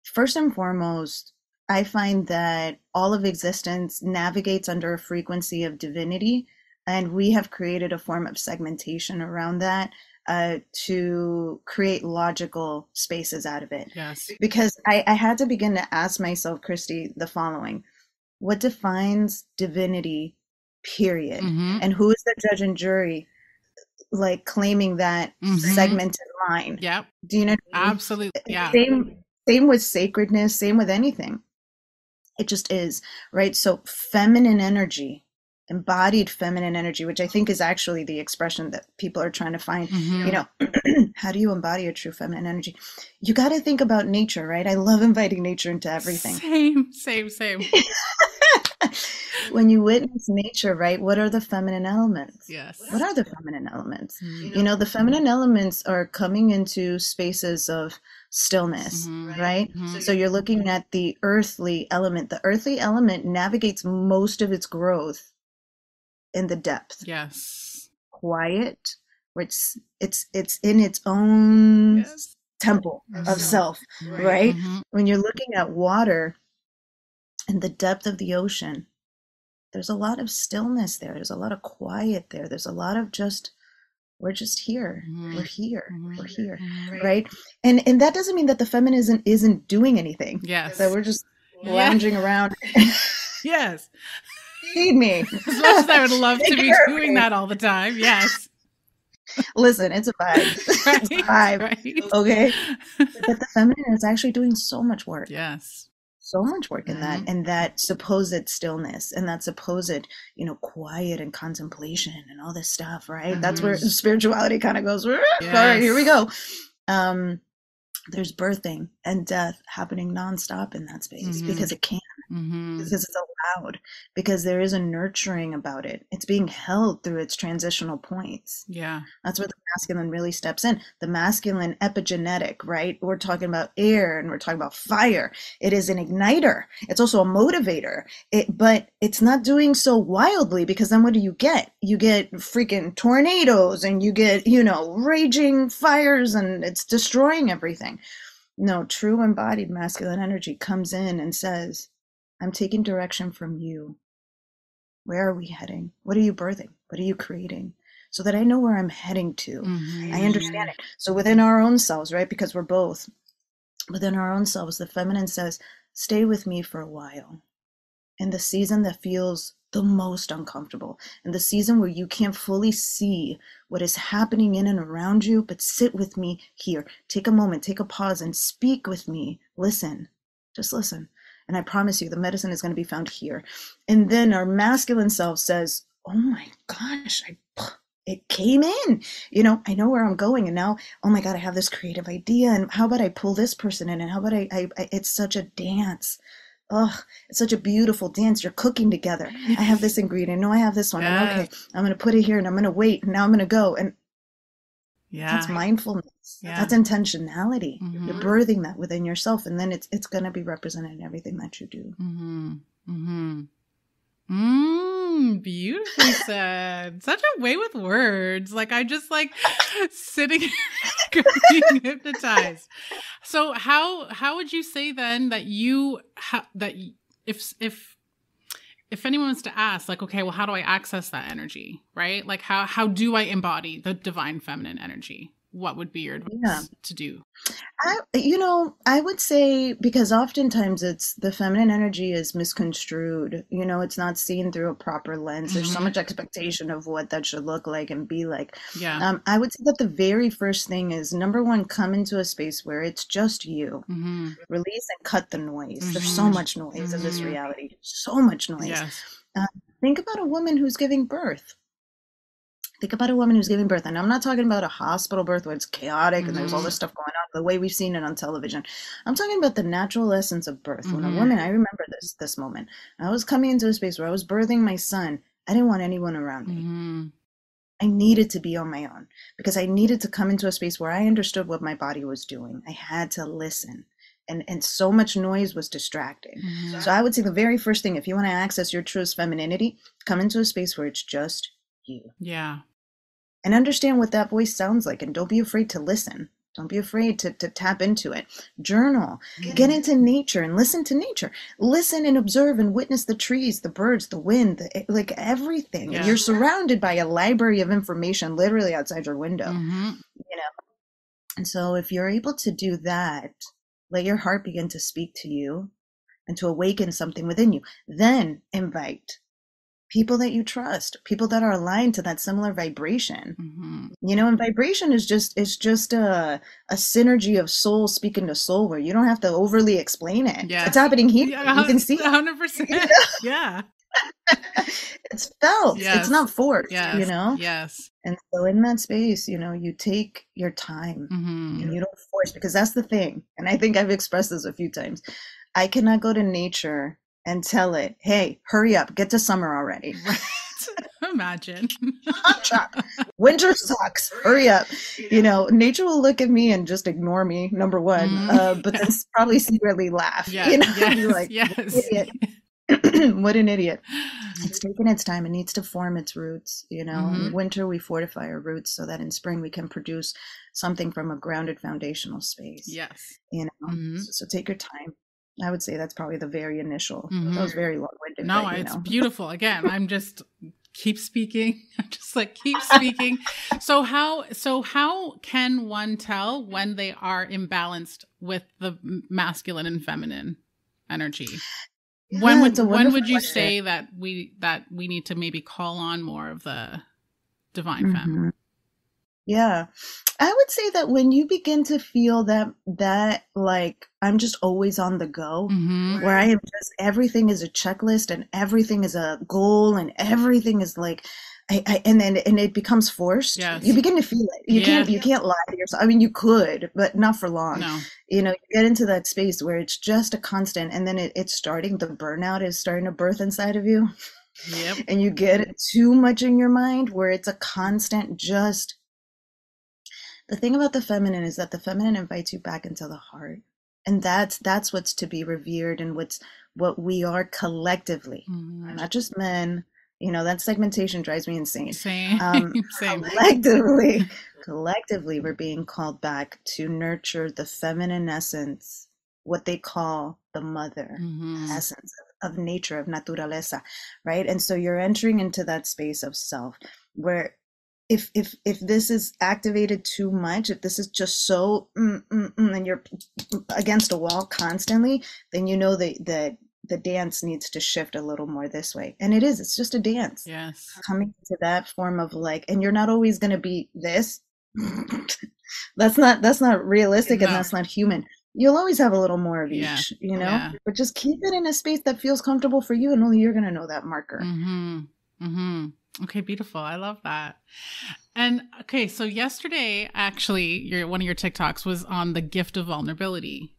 First and foremost, I find that all of existence navigates under a frequency of divinity, and we have created a form of segmentation around that uh, to create logical spaces out of it. Yes. Because I, I had to begin to ask myself, Krystie, the following: what defines divinity, period? Mm-hmm. And who is the judge and jury, like claiming that mm-hmm. segmented line? Yeah. Do you know what I mean? Absolutely. Yeah. Same, same with sacredness, same with anything. It just is, right? So feminine energy, embodied feminine energy, which I think is actually the expression that people are trying to find, mm-hmm. you know, how do you embody a true feminine energy? You got to think about nature, right? I love inviting nature into everything. Same, same, same. When you witness nature, right, what are the feminine elements? Yes. What are the feminine elements? Mm-hmm. You know, the feminine elements are coming into spaces of stillness, mm-hmm. right? Mm-hmm. So you're looking at the earthly element. The earthly element navigates most of its growth in the depth. Yes. Quiet, where it's it's it's in its own yes. temple of, of self, self, right? right? Mm-hmm. When you're looking at water and the depth of the ocean, there's a lot of stillness there. There's a lot of quiet there. There's a lot of just, we're just here. Mm-hmm. We're here. Mm-hmm. We're here. Mm-hmm. Right. And and that doesn't mean that the feminism isn't doing anything. Yes. That we're just yeah. lounging around. Yes. Feed me. As much as I would love to be doing that all the time. Yes. Listen, it's a vibe. Right? It's a vibe. Right. Okay. But the feminine is actually doing so much work. Yes. So much work in mm-hmm. that, and that supposed stillness, and that supposed, you know, quiet and contemplation and all this stuff, right? Mm-hmm. That's where spirituality kind of goes. Yes. All right, here we go. Um, there's birthing and death happening nonstop in that space mm-hmm. because it can, mm-hmm. because it's allowed, because there is a nurturing about it. It's being held through its transitional points. Yeah, that's where the masculine really steps in. The masculine epigenetic, right? We're talking about air and we're talking about fire. It is an igniter. It's also a motivator. It, but it's not doing so wildly, because then what do you get? You get freaking tornadoes and you get, you know, raging fires and it's destroying everything. No, true embodied masculine energy comes in and says, I'm taking direction from you. Where are we heading? What are you birthing? What are you creating? So that I know where I'm heading to. Mm-hmm. I understand it. So within our own selves, right? Because we're both within our own selves, the feminine says, stay with me for a while. And the season that feels the most uncomfortable, and the season where you can't fully see what is happening in and around you, but sit with me here. Take a moment, take a pause, and speak with me. Listen, just listen. And I promise you, the medicine is going to be found here. And then our masculine self says, oh my gosh, I, it came in. You know, I know where I'm going. And now, oh my God, I have this creative idea. And how about I pull this person in? And how about I, I, I it's such a dance. Oh, it's such a beautiful dance. You're cooking together. I have this ingredient. No, I have this one. Yeah. Okay, I'm going to put it here and I'm going to wait. And now I'm going to go. And yeah, that's mindfulness. Yeah. That's intentionality. Mm-hmm. You're birthing that within yourself. And then it's it's going to be represented in everything that you do. Mm-hmm. Mm-hmm. Mm, beautifully said. Such a way with words. Like I just like sitting being hypnotized. So how how would you say then that you ha- that if if if anyone was to ask like, okay, well, how do I access that energy, right? Like how how do I embody the divine feminine energy? What would be your advice yeah. to do? I, you know, I would say, because oftentimes it's the feminine energy is misconstrued. You know, it's not seen through a proper lens. Mm-hmm. There's so much expectation of what that should look like and be like. Yeah. Um, I would say that the very first thing is, number one, come into a space where it's just you. Mm-hmm. Release and cut the noise. Mm-hmm. There's so much noise mm-hmm. in this reality. So much noise. Yes. Uh, think about a woman who's giving birth. Think about a woman who's giving birth. And I'm not talking about a hospital birth where it's chaotic mm-hmm. and there's all this stuff going on, the way we've seen it on television. I'm talking about the natural essence of birth. Mm-hmm. When a woman, I remember this this moment. I was coming into a space where I was birthing my son. I didn't want anyone around me. Mm-hmm. I needed to be on my own because I needed to come into a space where I understood what my body was doing. I had to listen. And and so much noise was distracting. Mm-hmm. So I would say the very first thing, if you want to access your truest femininity, come into a space where it's just you. Yeah. And understand what that voice sounds like. And don't be afraid to listen. Don't be afraid to, to tap into it. Journal. Mm-hmm. Get into nature and listen to nature. Listen and observe and witness the trees, the birds, the wind, the, like everything. Yeah. You're surrounded by a library of information literally outside your window. Mm-hmm. You know. And so if you're able to do that, let your heart begin to speak to you and to awaken something within you. Then invite people that you trust, people that are aligned to that similar vibration, mm-hmm. you know, and vibration is just, it's just a, a synergy of soul speaking to soul where you don't have to overly explain it. Yes. It's happening here. Yeah, you can see one hundred percent. You know? Yeah. It's felt. Yes. It's not forced, yes. you know? Yes. And so in that space, you know, you take your time mm-hmm. and you don't force, because that's the thing. And I think I've expressed this a few times. I cannot go to nature and tell it, hey, hurry up, get to summer already. Imagine. Winter sucks, hurry up. Yeah. You know, nature will look at me and just ignore me, number one, mm-hmm. uh, but then probably secretly laugh. Yeah. You know, yes. Be like, yes. Idiot. What an idiot. It's taking its time. It needs to form its roots. You know, mm-hmm. in winter, we fortify our roots so that in spring we can produce something from a grounded foundational space. Yes. You know, mm-hmm. so, so take your time. I would say that's probably the very initial. Mm-hmm. That was very long-winded. No, but, it's know. beautiful. Again, I'm just keep speaking. I'm just like keep speaking. So how so how can one tell when they are imbalanced with the masculine and feminine energy? Yeah, when would when would you question. say that we that we need to maybe call on more of the divine mm-hmm. feminine? Yeah. I would say that when you begin to feel that, that like, I'm just always on the go, mm-hmm. where I am just, everything is a checklist and everything is a goal and everything is like, I, I and then, and it becomes forced. Yes. You begin to feel it. You yeah. can't, you can't lie to yourself. I mean, you could, but not for long. No. You know, you get into that space where it's just a constant and then it, it's starting, the burnout is starting to birth inside of you. Yep. And you get too much in your mind where it's a constant just. The thing about the feminine is that the feminine invites you back into the heart. And that's that's what's to be revered and what's what we are collectively, mm-hmm. not just men. You know, that segmentation drives me insane. Same. Um, Same. Collectively, collectively, we're being called back to nurture the feminine essence, what they call the mother mm-hmm. essence of nature, of naturaleza, right? And so you're entering into that space of self, where if if if this is activated too much, if this is just so mm, mm, mm, and you're against a wall constantly, then you know that that the dance needs to shift a little more this way. And it is, it's just a dance. Yes. Coming to that form of like, and you're not always going to be this. that's not, that's not realistic. No. And that's not human. You'll always have a little more of each, yeah. you know, yeah. but just keep it in a space that feels comfortable for you. And only you're going to know that marker. Mm-hmm. Mm-hmm. Okay. Beautiful. I love that. And okay. So yesterday, actually, your, one of your TikToks was on the gift of vulnerability.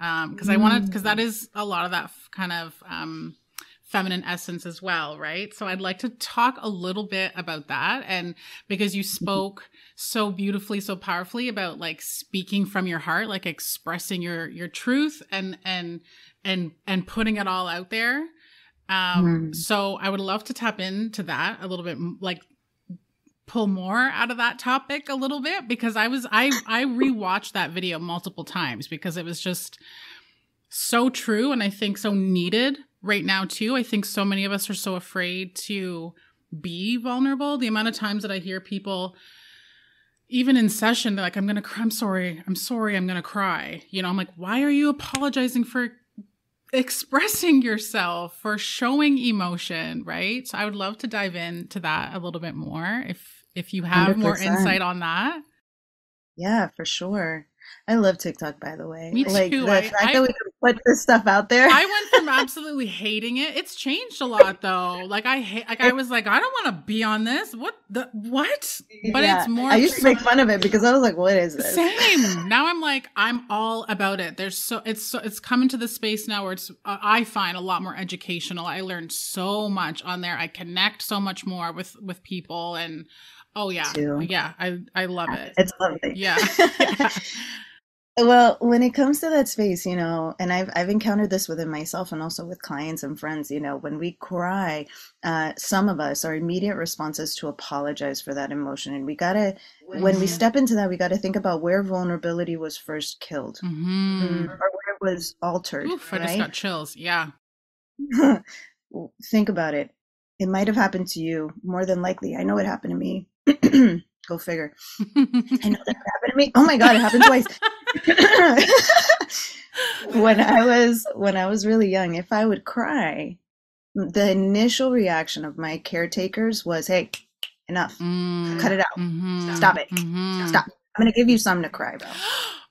Um, cause I wanted, cause that is a lot of that f- kind of, um, feminine essence as well. Right. So I'd like to talk a little bit about that. And because you spoke so beautifully, so powerfully about like speaking from your heart, like expressing your, your truth and, and, and, and putting it all out there. Um, mm. so I would love to tap into that a little bit, like pull more out of that topic a little bit, because I was, I, I rewatched that video multiple times because it was just so true. And I think so needed right now too. I think so many of us are so afraid to be vulnerable. The amount of times that I hear people, even in session, they're like, I'm going to cry. I'm sorry. I'm sorry. I'm going to cry. You know, I'm like, why are you apologizing for expressing yourself, for showing emotion, right? So I would love to dive into that a little bit more if if you have one hundred percent more insight on that. Yeah, for sure. I love TikTok, by the way. Me too. Like the I, fact I, that we can put this stuff out there. I went from absolutely hating it. It's changed a lot, though. Like I hate. Like I was like, I don't want to be on this. What the what? But yeah. It's more. I used to make fun of it because I was like, what is this? Same. Now I'm like, I'm all about it. There's so it's so, it's come into the space now where it's uh, I find a lot more educational. I learned so much on there. I connect so much more with with people and. Oh yeah. Too. Yeah. I, I love it. It's lovely. Yeah. yeah. Well, when it comes to that space, you know, and I've, I've encountered this within myself and also with clients and friends, you know, when we cry, uh, some of us, our immediate response is to apologize for that emotion. And we gotta, mm-hmm. when we step into that, we gotta think about where vulnerability was first killed mm-hmm. or where it was altered. Oof, right? I just got chills. Yeah. Think about it. It might've happened to you more than likely. I know it happened to me. Go figure. I know that happened to me. Oh my God, it happened twice. when I was when I was really young, if I would cry, the initial reaction of my caretakers was, "Hey, enough, mm-hmm. cut it out, mm-hmm. stop it, mm-hmm. stop. I'm gonna give you something to cry about."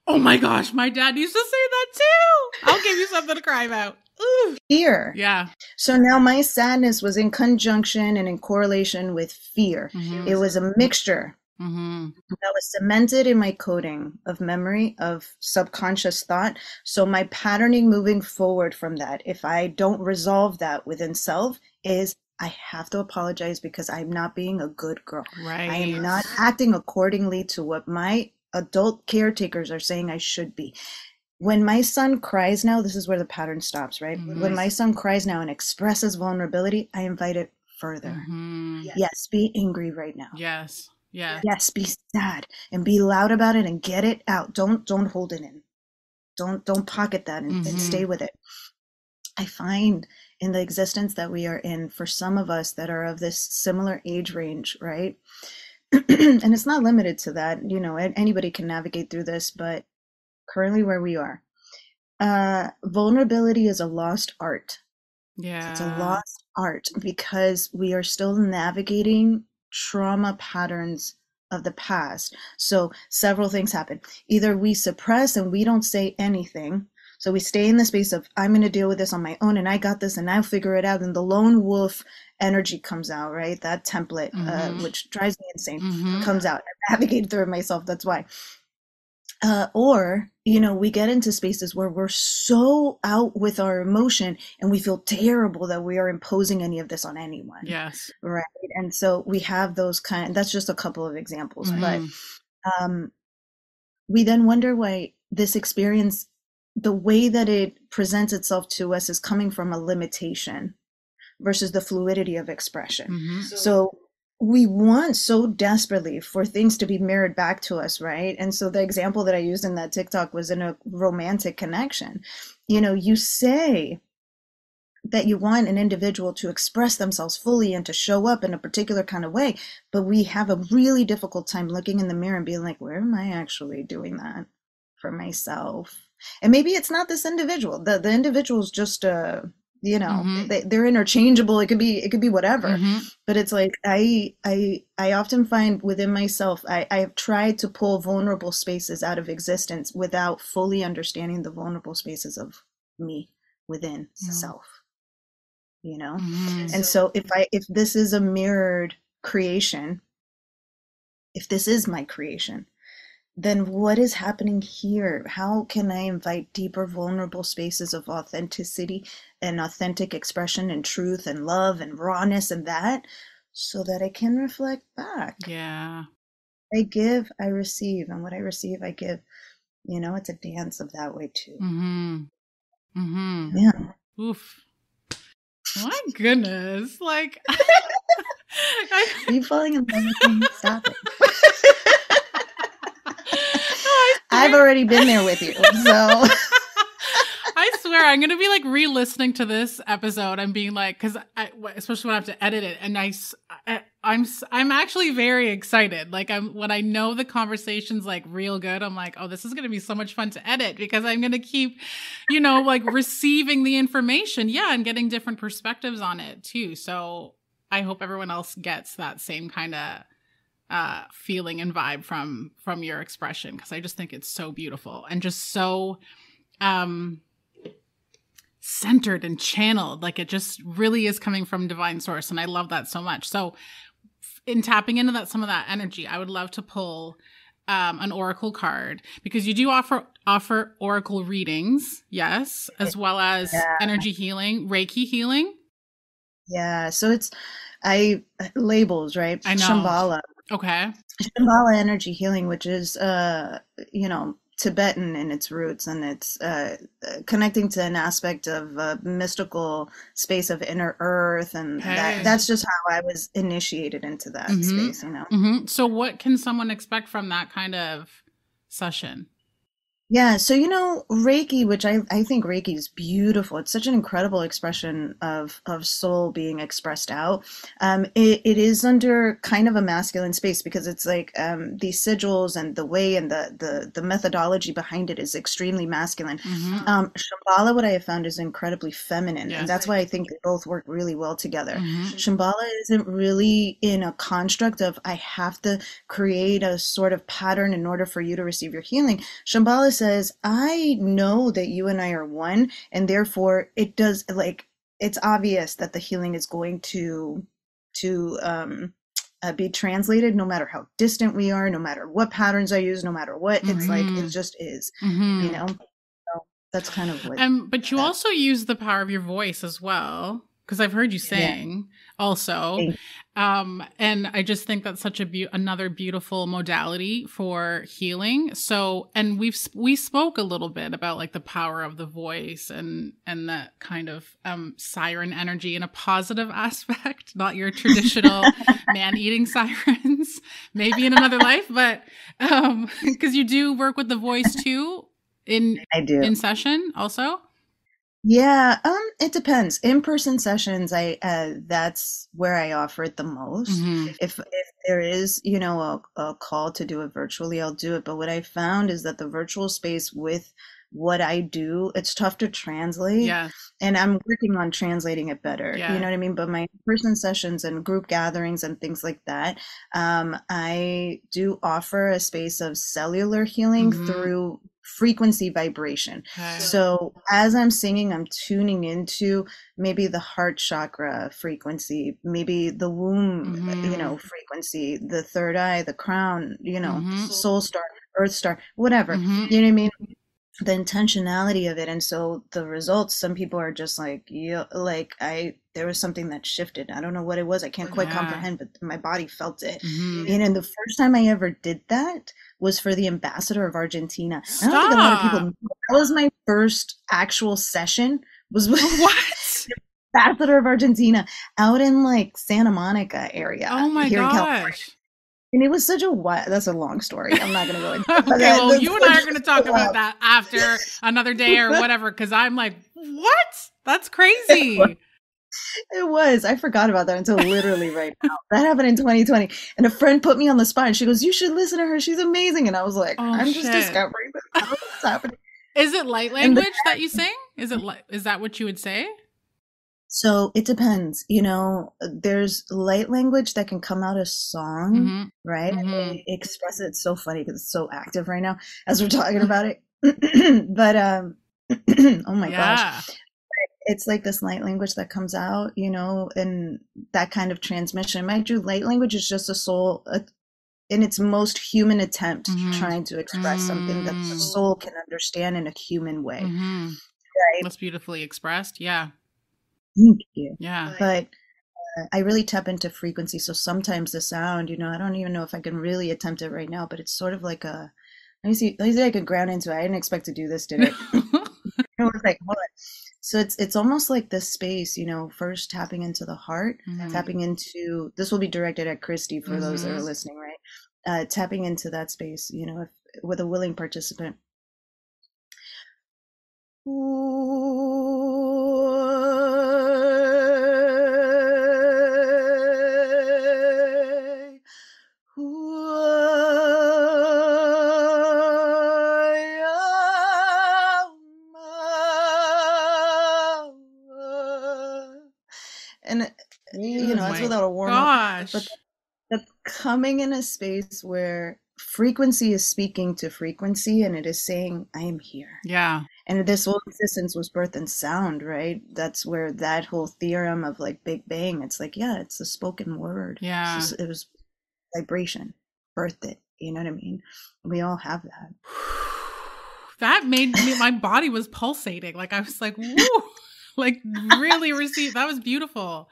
Oh my gosh, my dad used to say that too. I'll give you something to cry about. Ooh. Fear. Yeah. So now my sadness was in conjunction and in correlation with fear. Mm-hmm. It was a mixture mm-hmm. that was cemented in my coding of memory, of subconscious thought. So my patterning moving forward from that, if I don't resolve that within self, is I have to apologize because I'm not being a good girl. Right. I am not acting accordingly to what my adult caretakers are saying I should be. When my son cries now, this is where the pattern stops, right? Mm-hmm. When my son cries now and expresses vulnerability, I invite it further. Mm-hmm. Yes. yes, be angry right now. Yes, yes. Yes, be sad and be loud about it and get it out. Don't don't hold it in. Don't don't pocket that and, mm-hmm. and stay with it. I find in the existence that we are in, for some of us that are of this similar age range, right? And it's not limited to that. You know, anybody can navigate through this, but currently where we are, uh, vulnerability is a lost art. Yeah. So it's a lost art because we are still navigating trauma patterns of the past. So several things happen. Either we suppress and we don't say anything. So we stay in the space of, I'm going to deal with this on my own and I got this and I'll figure it out. And the lone wolf energy comes out, right? That template, mm-hmm. uh, which drives me insane, mm-hmm. comes out. I navigate through it myself. That's why. Uh, or, you know, we get into spaces where we're so out with our emotion and we feel terrible that we are imposing any of this on anyone. Yes. Right. And so we have those kind, that's just a couple of examples, mm-hmm. but um, we then wonder why this experience, the way that it presents itself to us is coming from a limitation versus the fluidity of expression. Mm-hmm. So, so we want so desperately for things to be mirrored back to us, right? And so the example that I used in that TikTok was in a romantic connection. You know, you say that you want an individual to express themselves fully and to show up in a particular kind of way, but we have a really difficult time looking in the mirror and being like, where am I actually doing that for myself? And maybe it's not this individual. The the individual's just uh you know, mm-hmm. they, they're interchangeable. It could be, it could be whatever, mm-hmm. but it's like, I, I, I often find within myself, I, I have tried to pull vulnerable spaces out of existence without fully understanding the vulnerable spaces of me within mm-hmm. self, you know? Mm-hmm. And so if I, if this is a mirrored creation, if this is my creation, then what is happening here? How can I invite deeper, vulnerable spaces of authenticity and authentic expression and truth and love and rawness and that, so that I can reflect back? Yeah. I give, I receive. And what I receive, I give. You know, it's a dance of that way too. Mm-hmm. Mm-hmm. Yeah. Oof. My goodness. Like. Are you falling in love with me? Stop it. I've already been there with you, so. I swear, I'm going to be like re-listening to this episode and being like, because I, especially when I have to edit it, and I, I, I'm, I'm actually very excited. Like I'm, when I know the conversation's like real good, I'm like, oh, this is going to be so much fun to edit because I'm going to keep, you know, like receiving the information. Yeah. And getting different perspectives on it too. So I hope everyone else gets that same kind of Uh, feeling and vibe from from your expression, because I just think it's so beautiful and just so um, centered and channeled. Like it just really is coming from divine source, and I love that so much. So in tapping into that, some of that energy, I would love to pull um, an oracle card, because you do offer offer oracle readings, yes, as well as yeah. energy healing, Reiki healing. Yeah, so it's I labels right. I know. Shambhala. Okay. Shambhala energy healing, which is, uh, you know, Tibetan in its roots, and it's uh, connecting to an aspect of uh, mystical space of inner earth. And hey. that, that's just how I was initiated into that mm-hmm. space, you know. Mm-hmm. So what can someone expect from that kind of session? Yeah. So, you know, Reiki, which I, I think Reiki is beautiful. It's such an incredible expression of, of soul being expressed out. Um, it, it is under kind of a masculine space, because it's like um, these sigils and the way and the, the, the methodology behind it is extremely masculine. Mm-hmm. Um, Shambhala, what I have found, is incredibly feminine. Yes. And that's why I think they both work really well together. Mm-hmm. Shambhala isn't really in a construct of I have to create a sort of pattern in order for you to receive your healing. Shambhala is says, I know that you and I are one, and therefore it does, like, it's obvious that the healing is going to to um uh, be translated, no matter how distant we are, no matter what patterns I use, no matter what. It's mm-hmm. like it just is, mm-hmm. you know. So that's kind of what. Um, but you that. also use the power of your voice as well, because I've heard you sing yeah. also. Thanks. Um, and I just think that's such a be- another beautiful modality for healing. So, and we've, we spoke a little bit about like the power of the voice and, and that kind of, um, siren energy in a positive aspect, not your traditional man eating sirens, maybe in another life, but, um, cause you do work with the voice too in, I do. in session also. Yeah, um, it depends. In-person sessions, I uh, that's where I offer it the most. Mm-hmm. If if there is, you know, a, a call to do it virtually, I'll do it. But what I found is that the virtual space with what I do, it's tough to translate. Yeah. And I'm working on translating it better. Yeah. You know what I mean? But my in-person sessions and group gatherings and things like that, um, I do offer a space of cellular healing mm-hmm. through frequency vibration. Okay. So as I'm singing, I'm tuning into maybe the heart chakra frequency, maybe the womb, mm-hmm. you know, frequency, the third eye, the crown, you know, mm-hmm. soul star, earth star, whatever, mm-hmm. you know what I mean? The intentionality of it. And so the results, some people are just like, yeah, like I, there was something that shifted. I don't know what it was. I can't quite yeah. comprehend, but my body felt it. Mm-hmm. And, and the first time I ever did that was for the ambassador of Argentina. Stop. I don't think a lot of people know. That was my first actual session, was with what? the ambassador of Argentina out in like Santa Monica area. Oh my here gosh. In California. And it was such a wild, that's a long story. I'm not going to go into that. Okay, well, you and I are going to talk about that after another day or whatever, because I'm like, What? That's crazy. It was. It was. I forgot about that until literally right now. That happened in twenty twenty. And a friend put me on the spot and she goes, you should listen to her. She's amazing. And I was like, oh, I'm shit. just discovering this. What's happening? Is it light language the- that you sing? Is it? Li- is that what you would say? So it depends, you know, there's light language that can come out of song, mm-hmm. right? Mm-hmm. They express it. It's so funny because it's so active right now as we're talking about it. But, um, oh my yeah. gosh, it's like this light language that comes out, you know, and that kind of transmission. Mind you, light language is just a soul a, in its most human attempt mm-hmm. trying to express mm-hmm. something that the soul can understand in a human way. Mm-hmm. Right? That's beautifully expressed. Yeah. Thank you. Yeah. But uh, I really tap into frequency. So sometimes the sound, you know, I don't even know if I can really attempt it right now, but it's sort of like a, let me see, let me see if I can ground into it. I didn't expect to do this, did I? I was like, hold on. So it's, it's almost like this space, you know, first tapping into the heart, mm-hmm. tapping into, this will be directed at Krystie for mm-hmm. those that are listening, right? Uh, tapping into that space, you know, if, with a willing participant. Ooh. You know, oh it's without a warm up, but that's coming in a space where frequency is speaking to frequency, and it is saying, "I am here." Yeah. And this whole existence was birthed in sound, right? That's where that whole theorem of like Big Bang. It's like, yeah, it's the spoken word. Yeah. Just, it was vibration, birthed it. You know what I mean? We all have that. That made me. My body was pulsating. Like I was like, woo, like really received. That was beautiful.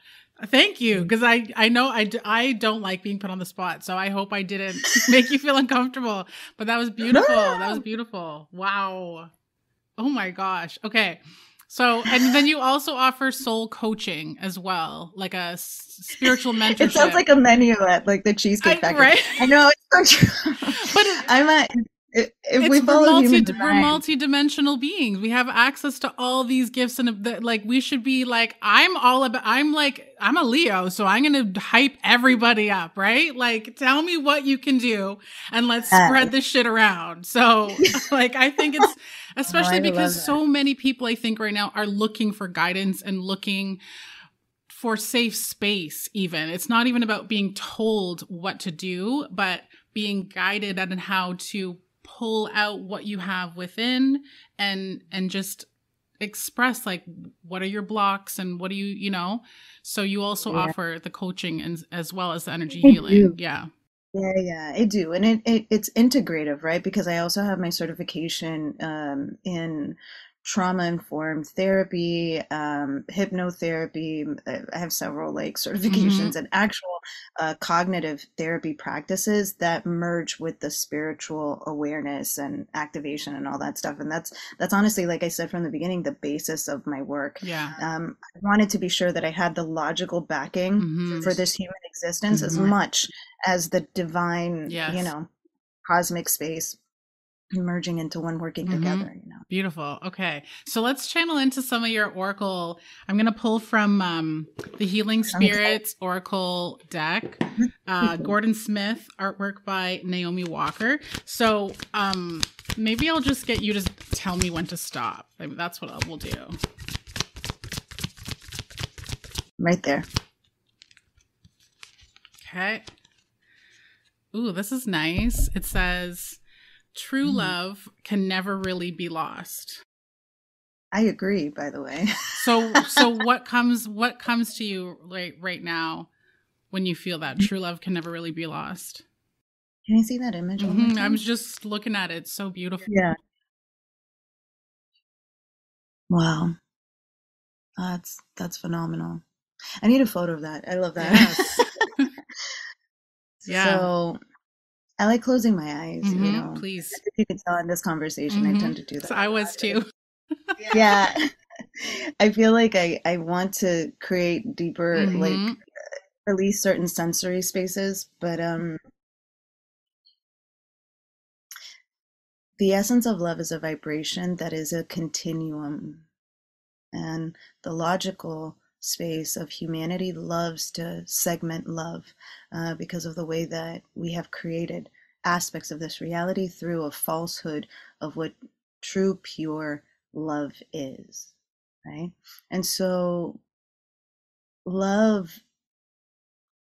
Thank you, because I, I know I, I don't like being put on the spot, so I hope I didn't make you feel uncomfortable, but that was beautiful. That was beautiful. Wow. Oh, my gosh. Okay. So, and then you also offer soul coaching as well, like a s- spiritual mentorship. It sounds like a menu at like the Cheesecake Factory. Right? I know. It's so true. But it, I'm a, if, if it's we follow multi- human design. We're multi-dimensional beings. We have access to all these gifts, and the, like we should be like, I'm all about, I'm like, I'm a Leo, so I'm going to hype everybody up, right? Like, tell me what you can do and let's uh, spread this shit around. So like, I think it's, especially oh, because so many people I think right now are looking for guidance and looking for safe space even. It's not even about being told what to do, but being guided on how to pull out what you have within and, and just express like, what are your blocks and what do you, you know, so you also yeah. offer the coaching and as well as the energy I healing. Do. Yeah. Yeah. Yeah, I do. And it, it it's integrative, right? Because I also have my certification um, in trauma-informed therapy, um, hypnotherapy. I have several like certifications mm-hmm. and actual uh, cognitive therapy practices that merge with the spiritual awareness and activation and all that stuff. And that's, that's honestly, like I said from the beginning, the basis of my work. Yeah. Um, I wanted to be sure that I had the logical backing mm-hmm. for this human existence mm-hmm. as much as the divine, yes. you know, cosmic space. Merging into one, working together, mm-hmm. you know. Beautiful. Okay. So let's channel into some of your Oracle. I'm going to pull from um, the Healing Spirits Oracle deck, uh, Gordon Smith, artwork by Naomi Walker. So um, maybe I'll just get you to tell me when to stop. I mean, that's what I will do. Right there. Okay. Ooh, this is nice. It says... True love can never really be lost. I agree, by the way. so so what comes what comes to you right right now when you feel that true love can never really be lost? Can I see that image? Mm-hmm. I was just looking at it. It's so beautiful. Yeah. Wow. That's that's phenomenal. I need a photo of that. I love that. Yes. yeah. So I like closing my eyes, mm-hmm, you know. Please. If you can tell in this conversation, mm-hmm. I tend to do that. So I was too. yeah. I feel like I, I want to create deeper, mm-hmm. like, release certain sensory spaces. But um, the essence of love is a vibration that is a continuum. and the logical space of humanity loves to segment love uh, because of the way that we have created aspects of this reality through a falsehood of what true pure love is, right? And so love,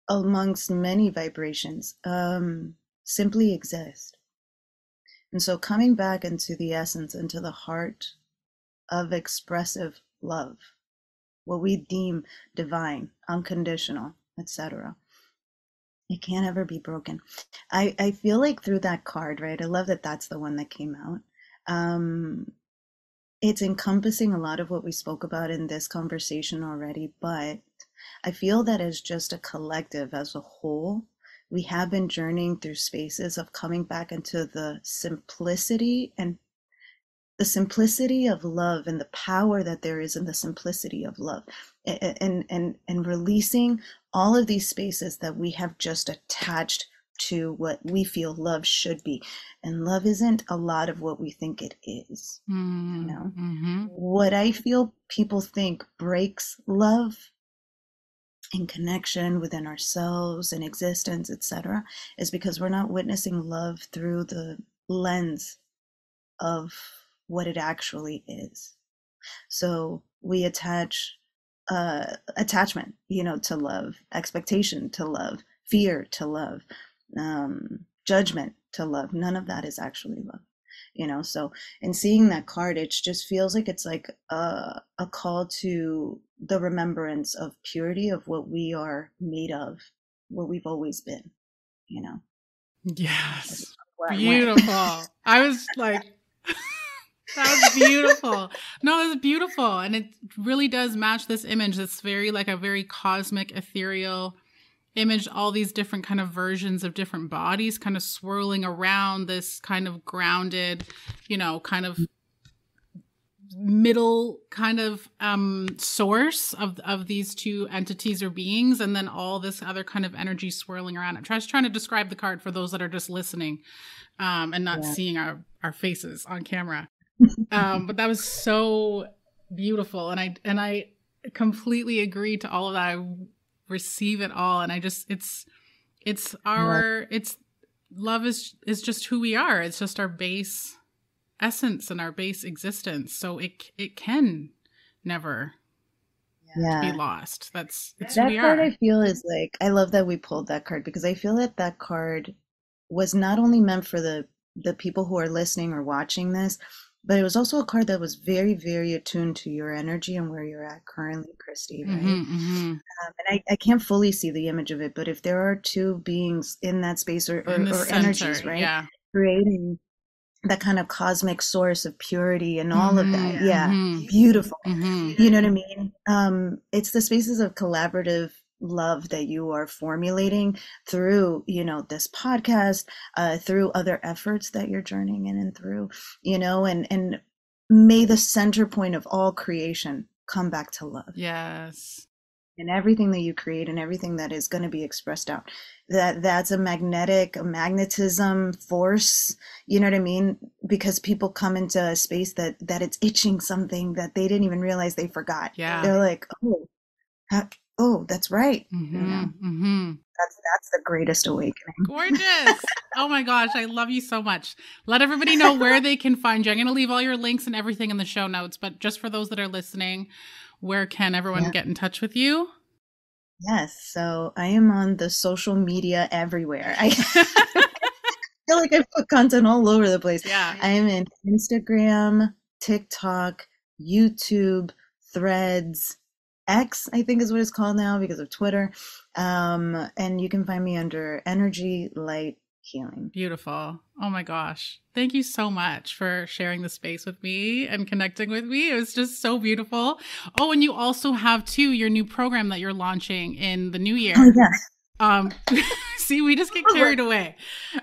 amongst many vibrations, um, simply exists. And so coming back into the essence, into the heart of expressive love, what we deem divine, unconditional, et cetera. It can't ever be broken. I, I feel like through that card, right? I love that that's the one that came out. Um, it's encompassing a lot of what we spoke about in this conversation already, but I feel that as just a collective, as a whole, we have been journeying through spaces of coming back into the simplicity and the simplicity of love and the power that there is in the simplicity of love, and, and, and, and releasing all of these spaces that we have just attached to what we feel love should be. And love isn't a lot of what we think it is. Mm, you know, mm-hmm. What I feel people think breaks love in connection within ourselves and existence, et cetera, is because we're not witnessing love through the lens of what it actually is. So we attach uh, attachment, you know, to love, expectation to love, fear to love, um, judgment to love. None of that is actually love, you know. So in seeing that card, it just feels like it's like a, a call to the remembrance of purity of what we are made of, what we've always been, you know. Yes. Beautiful. I was like, that was beautiful. No, that's beautiful. And it really does match this image. It's very like a very cosmic, ethereal image, all these different kind of versions of different bodies kind of swirling around this kind of grounded, you know, kind of middle kind of um source of of these two entities or beings, and then all this other kind of energy swirling around. I'm just trying to describe the card for those that are just listening um and not yeah. seeing our our faces on camera. Um but that was so beautiful, and I and I completely agree to all of that. I receive it all, and I just it's it's our yeah. it's love is is just who we are. It's just our base essence and our base existence, so it it can never yeah. be lost. That's it's that we card are. I feel is like, I love that we pulled that card, because I feel that that card was not only meant for the the people who are listening or watching this, but it was also a card that was very, very attuned to your energy and where you're at currently, Krystie, right? Mm-hmm, mm-hmm. Um, and I, I can't fully see the image of it, but if there are two beings in that space or, or, or energies, right, yeah. creating that kind of cosmic source of purity and all mm-hmm. of that. Yeah. Mm-hmm. Beautiful. Mm-hmm. You know what I mean? Um, it's the spaces of collaborative love that you are formulating through, you know, this podcast, uh, through other efforts that you're journeying in and through, you know, and, and may the center point of all creation come back to love. Yes. And everything that you create and everything that is going to be expressed out, that that's a magnetic, a magnetism force, you know what I mean? Because people come into a space that, that it's itching something that they didn't even realize they forgot. Yeah. They're like, oh, heck, oh, that's right. Mm-hmm, you know? Mm-hmm. That's, that's the greatest awakening. Gorgeous. Oh my gosh. I love you so much. Let everybody know where they can find you. I'm going to leave all your links and everything in the show notes, but just for those that are listening, where can everyone yeah. get in touch with you? Yes. So I am on the social media everywhere. I feel like I put content all over the place. Yeah. I am in Instagram, TikTok, YouTube, Threads, X, I think is what it's called now because of Twitter. Um, and you can find me under Energy Light Healing. Beautiful. Oh my gosh. Thank you so much for sharing the space with me and connecting with me. It was just so beautiful. Oh, and you also have too your new program that you're launching in the new year. Oh yeah. Um see, we just get carried away.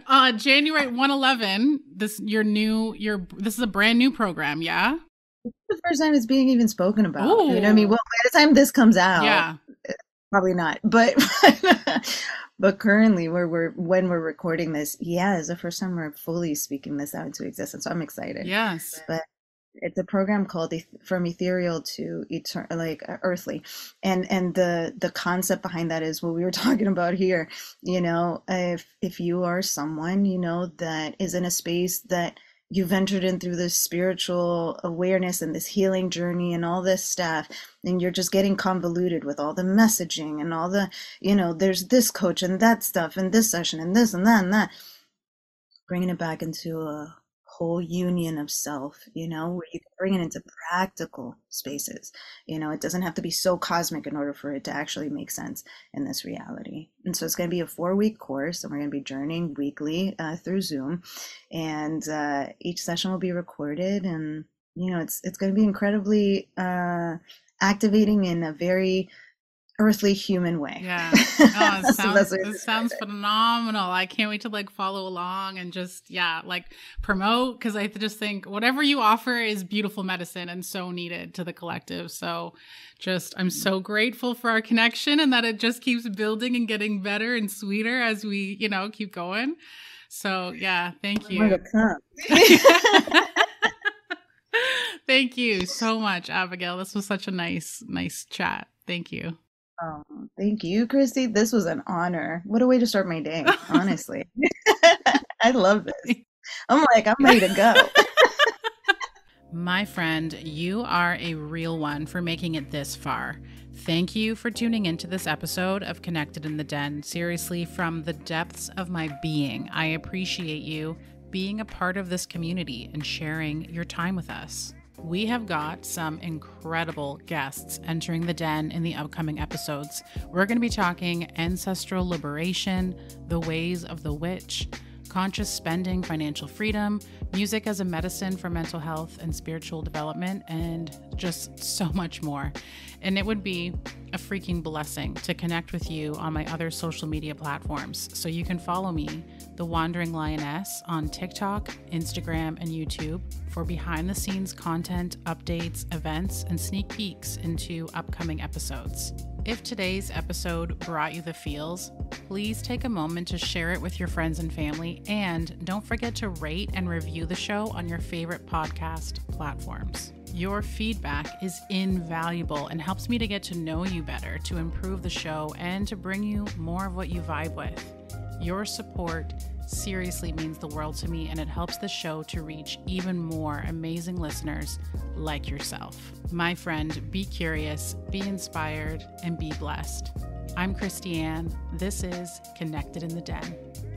Uh January one eleven, this your new your this is a brand new program, yeah? It's the first time it's being even spoken about. Ooh. You know what I mean? Well, by the time this comes out, yeah. probably not. But But currently, where we're when we're recording this, yeah, it's the first time we're fully speaking this out into existence. So I'm excited. Yes. But it's a program called From Ethereal to Eternal, like Earthly. And, and the, the concept behind that is what we were talking about here. You know, if, if you are someone, you know, that is in a space that you've entered in through this spiritual awareness and this healing journey and all this stuff, and you're just getting convoluted with all the messaging and all the, you know, there's this coach and that stuff and this session and this and that and that, bringing it back into a whole union of self, you know, where you can bring it into practical spaces. You know, it doesn't have to be so cosmic in order for it to actually make sense in this reality. And so it's going to be a four-week course, and we're going to be journeying weekly uh, through Zoom, and uh, each session will be recorded. And you know, it's it's going to be incredibly uh, activating in a very earthly human way. Yeah. Oh, it sounds, it sounds phenomenal. I can't wait to like follow along and just, yeah, like promote, because I just think whatever you offer is beautiful medicine and so needed to the collective. So just, I'm so grateful for our connection and that it just keeps building and getting better and sweeter as we, you know, keep going. So yeah, thank you. Thank you so much, Abigail. This was such a nice, nice chat. Thank you. Oh, thank you, Krystie. This was an honor. What a way to start my day, honestly. I love this. I'm like, I'm ready to go. My friend, you are a real one for making it this far. Thank you for tuning into this episode of Connected in the Den. Seriously, from the depths of my being, I appreciate you being a part of this community and sharing your time with us. We have got some incredible guests entering the den in the upcoming episodes. We're going to be talking ancestral liberation, the ways of the witch, conscious spending, financial freedom, music as a medicine for mental health and spiritual development, and just so much more. And it would be a freaking blessing to connect with you on my other social media platforms. So you can follow me, The Wandering Lioness, on TikTok, Instagram, and YouTube for behind the scenes content, updates, events, and sneak peeks into upcoming episodes. If today's episode brought you the feels, please take a moment to share it with your friends and family, and don't forget to rate and review the show on your favorite podcast platforms. Your feedback is invaluable and helps me to get to know you better, to improve the show, and to bring you more of what you vibe with. Your support seriously means the world to me, and it helps the show to reach even more amazing listeners like yourself. My friend, be curious, be inspired, and be blessed. I'm Krystie Ann. This is Connected in the Den.